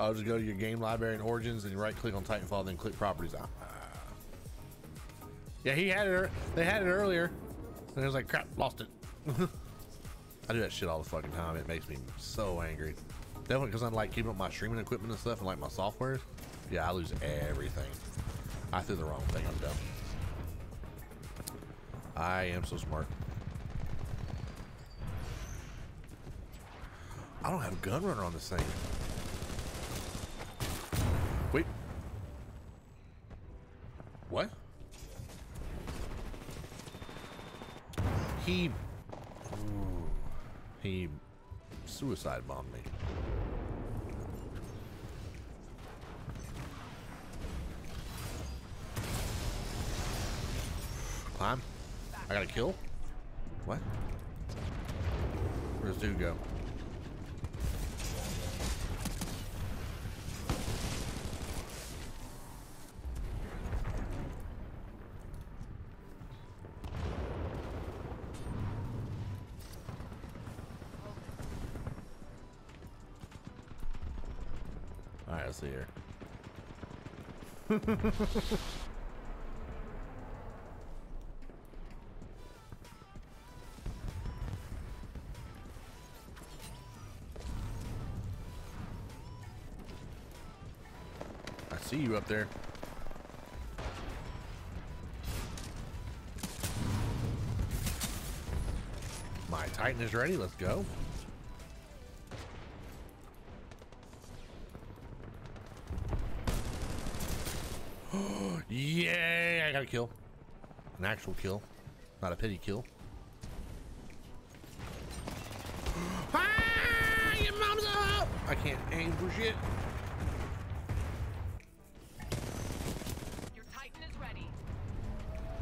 I'll just go to your game library and Origins and right click on Titanfall, then click Properties. Yeah, he had it. They had it earlier. And I was like, crap, lost it. I do that shit all the fucking time. It makes me so angry. Definitely because I'm like keeping up my streaming equipment and stuff and like my software. Yeah, I lose everything. I threw the wrong thing. I'm dumb. I am so smart. I don't have a Gunrunner on this thing. Wait. What? He suicide bombed me. Climb. I got a kill. What? Where's dude go? Here. I see you up there. My Titan is ready. Let's go. Yeah, I got a kill. An actual kill, not a pity kill. Ah, your mom's up! I can't aim for shit. Your Titan is ready.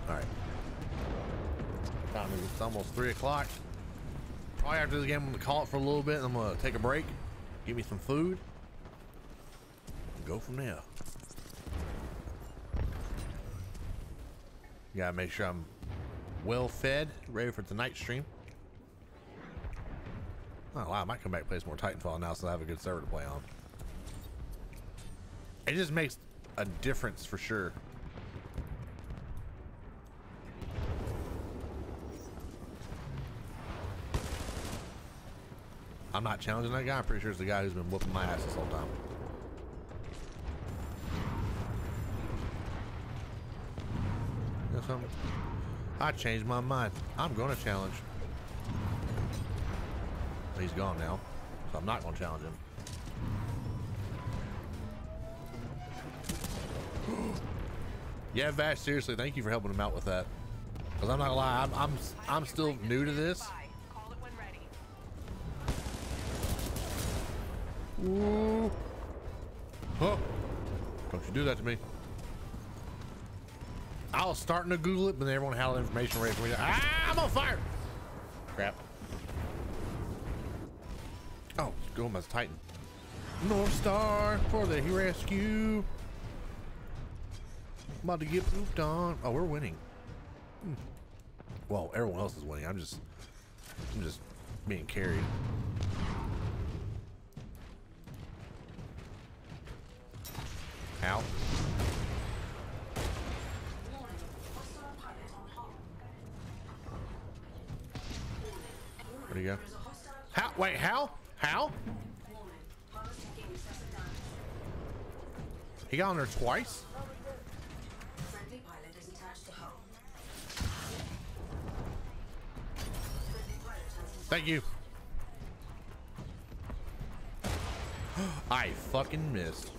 All right. Time is, it's almost 3 o'clock. Probably after this game, I'm gonna call it for a little bit. I'm gonna take a break, give me some food, and go from there. Gotta make sure I'm well fed, ready for tonight's stream. Oh wow, I might come back and play some more Titanfall now, so I have a good server to play on. It just makes a difference for sure. I'm not challenging that guy. I'm pretty sure it's the guy who's been whooping my ass this whole time. Something. I changed my mind. I'm gonna challenge. He's gone now, so I'm not gonna challenge him. Yeah, Vash, seriously, thank you for helping him out with that. Cause I'm not gonna lie, I'm still new to this. Ooh. Oh, don't you do that to me. I was starting to Google it, but everyone had all the information ready for me. Ah, I'm on fire! Crap. Oh, go with Titan. Northstar for the rescue. I'm about to get pooped on. Oh, we're winning. Well, everyone else is winning. I'm just being carried. Ow. There you go. How? Wait, how? How? He got on there twice? Thank you. I fucking missed.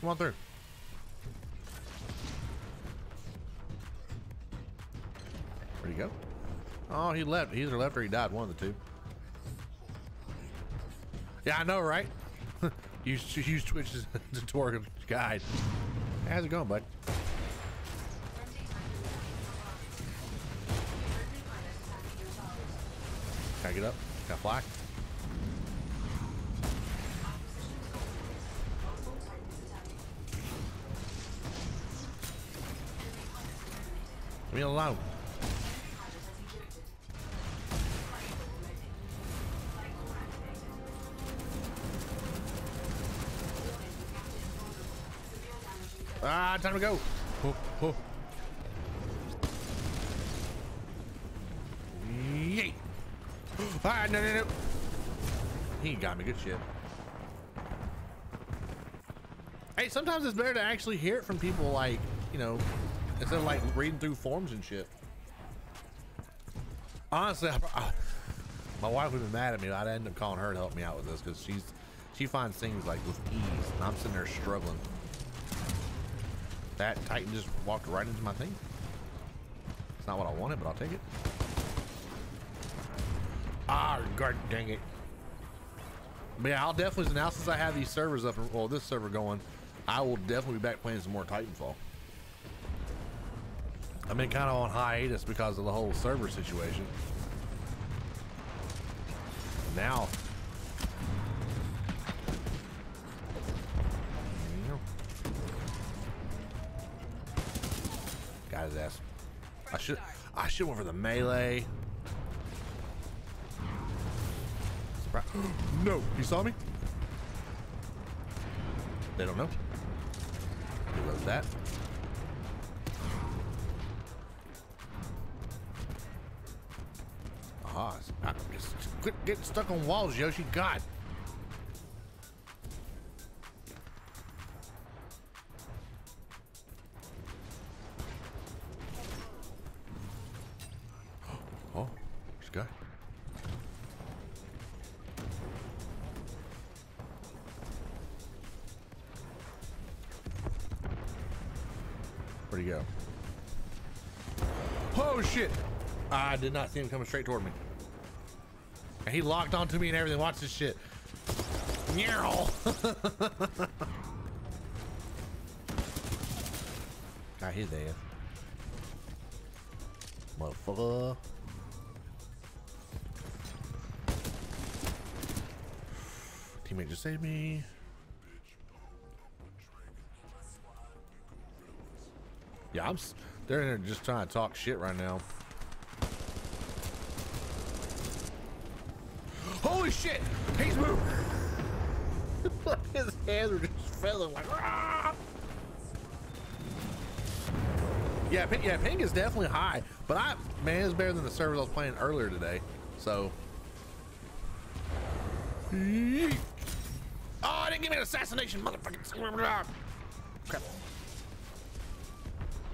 Come on through. Where'd he go? Oh, he left. He either left or he died. One of the two. Yeah, I know, right? use Twitch's tutorial guide. How's it going, bud? Can I get up? Can I fly? Leave me alone. Ah, time to go. Oh, oh. Yeet. Ah, no, no, no. He got me. Good shit. Hey, sometimes it's better to actually hear it from people, like, you know, instead of like reading through forums and shit. Honestly, my wife would have been mad at me. I'd end up calling her to help me out with this because she finds things like with ease, and I'm sitting there struggling. That Titan just walked right into my thing. It's not what I wanted, but I'll take it. Ah, god dang it. But yeah, I'll definitely, now since I have these servers up, well, this server going, I will definitely be back playing some more Titanfall. I've been kind of on hiatus because of the whole server situation. Now. Got his ass. I should went for the melee. Surprise. No, he saw me. They don't know. He loves that. Aha! Quit getting stuck on walls, Yoshi. God. Where'd he go? Oh shit! I did not see him coming straight toward me. And he locked onto me and everything. Watch this shit. Got his ass. Motherfucker. Teammate just saved me. Yeah, they're in there just trying to talk shit right now. Holy shit! He's moving! His hands are just feathering like ah! Yeah, ping is definitely high, but man, it's better than the servers I was playing earlier today. So oh, I didn't give me an assassination, motherfucking crap.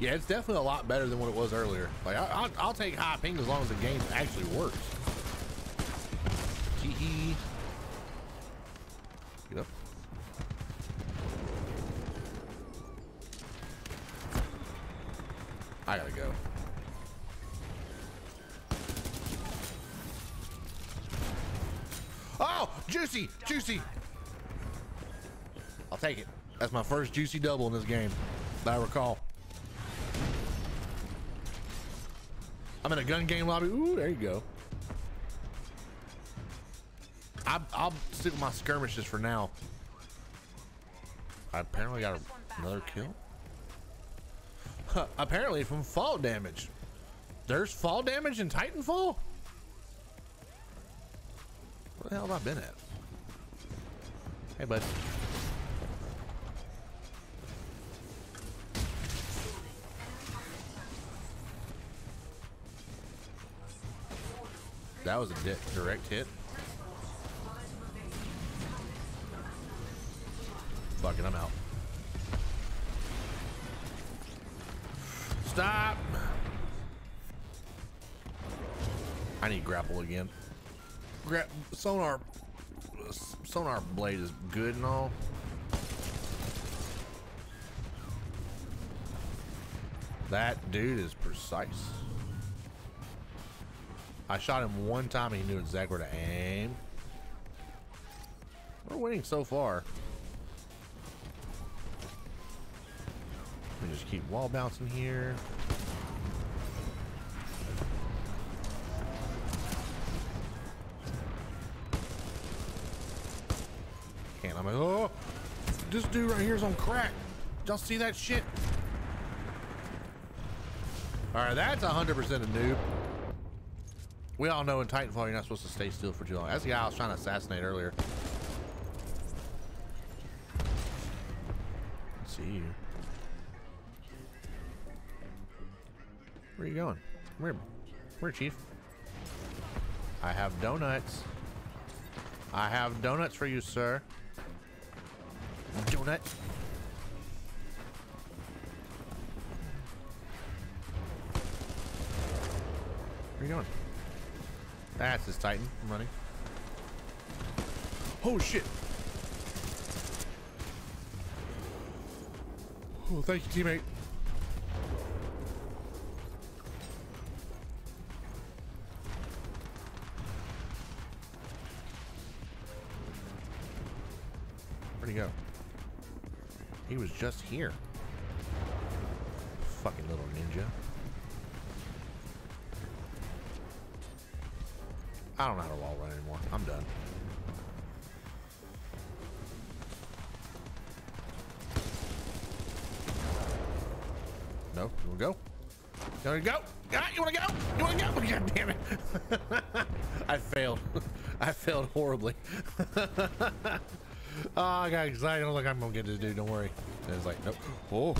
Yeah, it's definitely a lot better than what it was earlier. Like, I'll take high ping as long as the game actually works. Gee. Get up. I gotta go. Oh, juicy, juicy. I'll take it. That's my first juicy double in this game that I recall. I'm in a gun game lobby. Ooh, there you go. I'll stick with my skirmishes for now. I apparently got another kill. Huh, apparently from fall damage. There's fall damage in Titanfall? Where the hell have I been at? Hey, bud. That was a direct hit. Fuck it, I'm out. Stop! I need grapple again. Sonar blade is good and all. That dude is precise. I shot him one time and he knew exactly where to aim. We're winning so far. Let me just keep wall bouncing here. Can't, I'm like, oh, this dude right here is on crack. Y'all see that shit? All right, that's 100% a noob. We all know in Titanfall you're not supposed to stay still for too long. That's the guy I was trying to assassinate earlier. Let's see you. Where are you going? Where? Where, Chief? I have donuts. I have donuts for you, sir. Donut. Where are you going? That's his Titan. I'm running. Oh shit! Oh, thank you, teammate. Where'd he go? He was just here. Fucking little ninja. I don't know how to wall run anymore. I'm done. No, you wanna go? You wanna go? Ah, you wanna go? You wanna go? God damn it. I failed. I failed horribly. Oh, I got excited. I was like, I'm gonna get this dude, don't worry. And it's like, nope. Oh.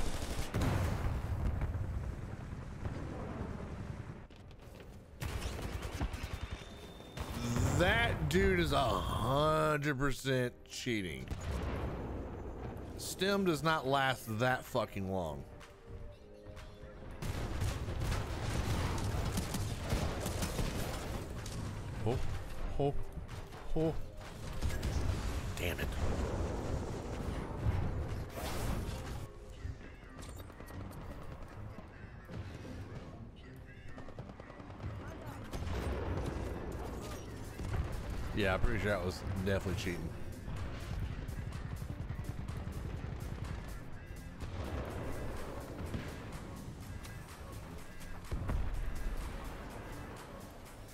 That dude is 100% cheating. Stim does not last that fucking long. Oh, oh, oh. Damn it. Yeah, I'm pretty sure that was definitely cheating.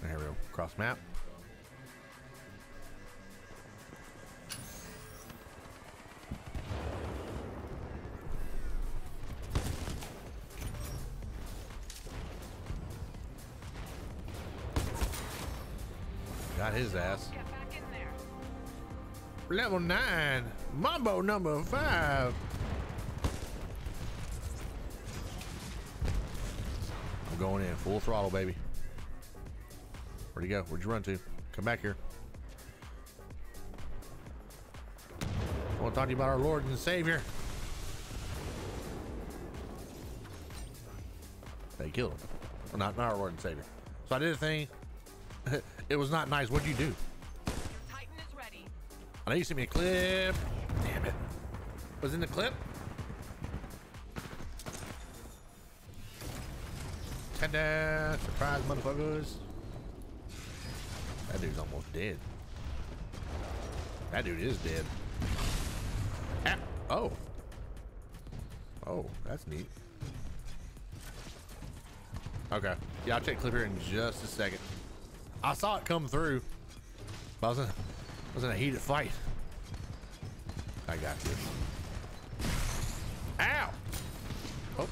Here we go. Cross map. Got his ass. Get back in there. Level 9. Mambo number 5. I'm going in full throttle, baby. Where'd he go? Where'd you run to? Come back here. I want to talk to you about our Lord and Savior. They killed him. Well, not our Lord and Savior. So I did a thing. It was not nice. What'd you do? Titan is ready. I know you sent me a clip. Damn it. Was it in the clip? 10 surprise, motherfuckers. That dude's almost dead. That dude is dead. Ah, oh. Oh, that's neat. Okay. Yeah, I'll check clip here in just a second. I saw it come through, but I was in a heated fight. I got you. Ow! Oh.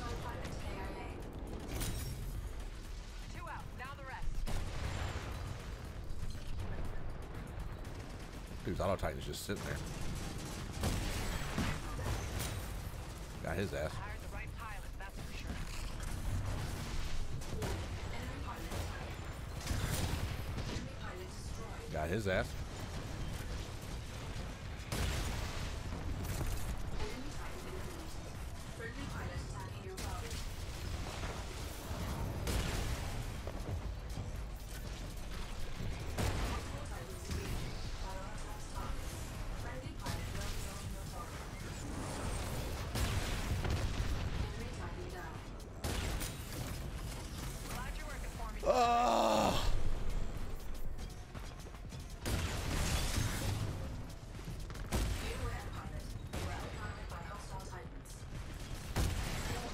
2 out, now the rest. Dude's auto titan's just sitting there. Got his ass. Got his ass.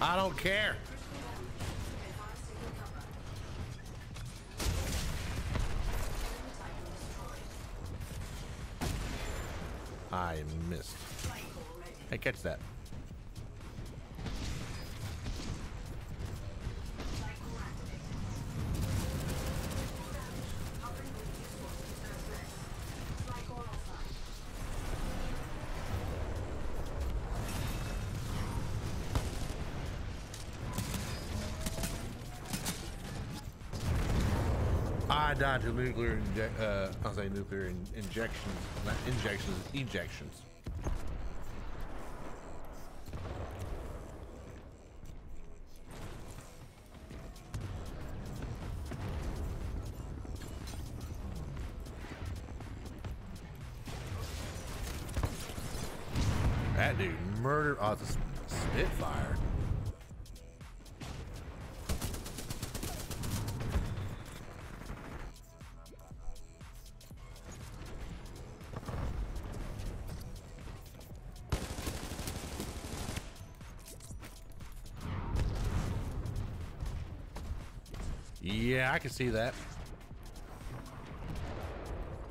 I don't care. I missed. Hey, catch that. I died to nuclear I'll say nuclear injections, not injections, ejections. That dude murdered. Oh, it's a Spitfire. Yeah, I can see that.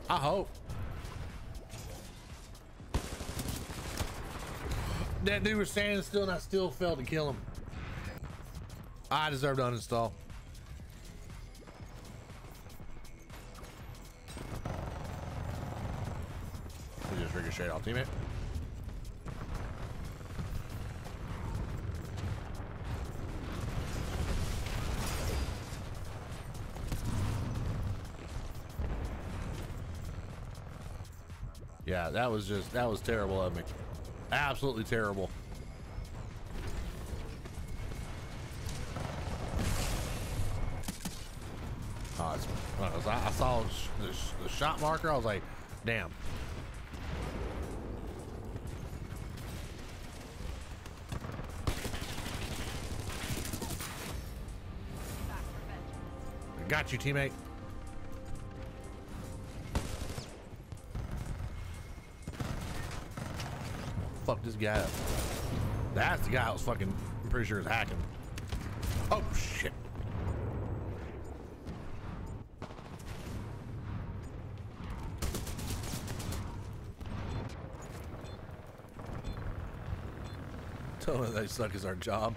I hope. That dude was standing still and I still failed to kill him. I deserve to uninstall. We just ricocheted off teammate. Yeah, that was terrible of me. Absolutely terrible. Oh, I saw the shot marker. I was like, damn. Got you, teammate. this guy up. That's the guy I was fucking, I'm pretty sure is hacking. Oh shit. Telling them they suck is our job.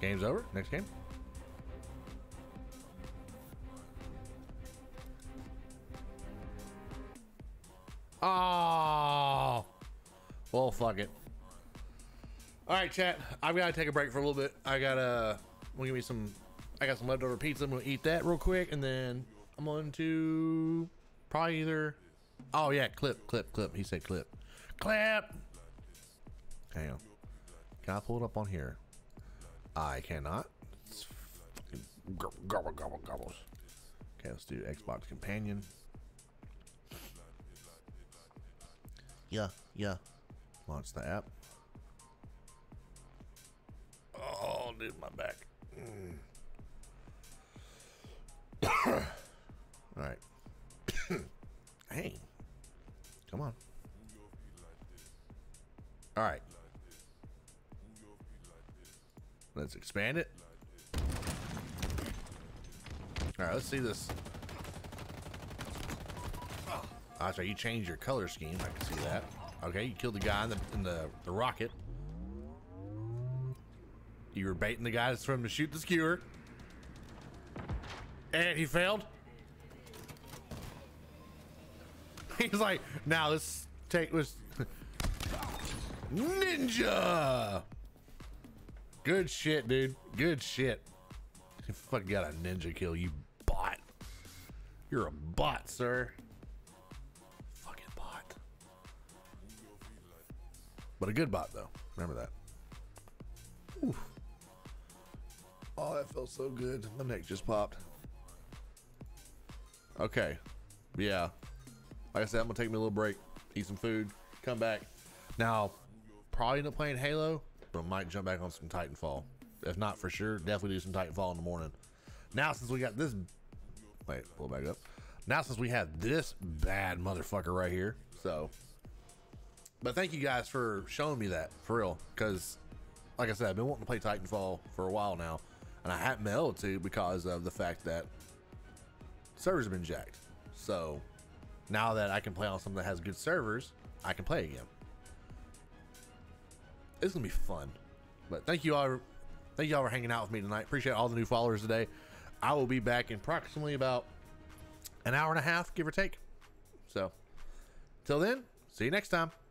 Game's over. Next game. Oh, well, fuck it. All right, chat. I've got to take a break for a little bit. I gotta. We'll give me some. I got some leftover pizza. I'm gonna eat that real quick, and then I'm on to probably either. Oh yeah, clip. He said clip. Clip. Hang on. Can I pull it up on here? I cannot. It's gobbles. Okay, let's do Xbox Companion. Yeah. Launch the app. Oh, dude, my back. All right. Hey, come on. All right. Let's expand it. All right, let's see this. Oh, that's right, you changed your color scheme. I can see that. Okay, you killed the guy in the rocket. You were baiting the guys from to shoot the skewer. And he failed. He's like, now let's take this ninja. Good shit, dude. Good shit. You fucking got a ninja kill, you bot. You're a bot, sir. Fucking bot. But a good bot, though. Remember that. Oof. Oh, that felt so good. My neck just popped. Okay. Yeah. Like I said, I'm going to take me a little break. Eat some food. Come back. Now, probably end up playing Halo. But might jump back on some Titanfall. If not for sure, definitely do some Titanfall in the morning. Now since we got this, wait, pull back up. Now since we have this bad motherfucker right here, so. But thank you guys for showing me that, for real. Because, like I said, I've been wanting to play Titanfall for a while now, and I haven't been able to because of the fact that servers have been jacked. So now that I can play on something that has good servers, I can play again. It's gonna be fun. But thank you all for hanging out with me tonight. Appreciate all the new followers today. I will be back in approximately about an hour and a half, give or take. So till then, see you next time.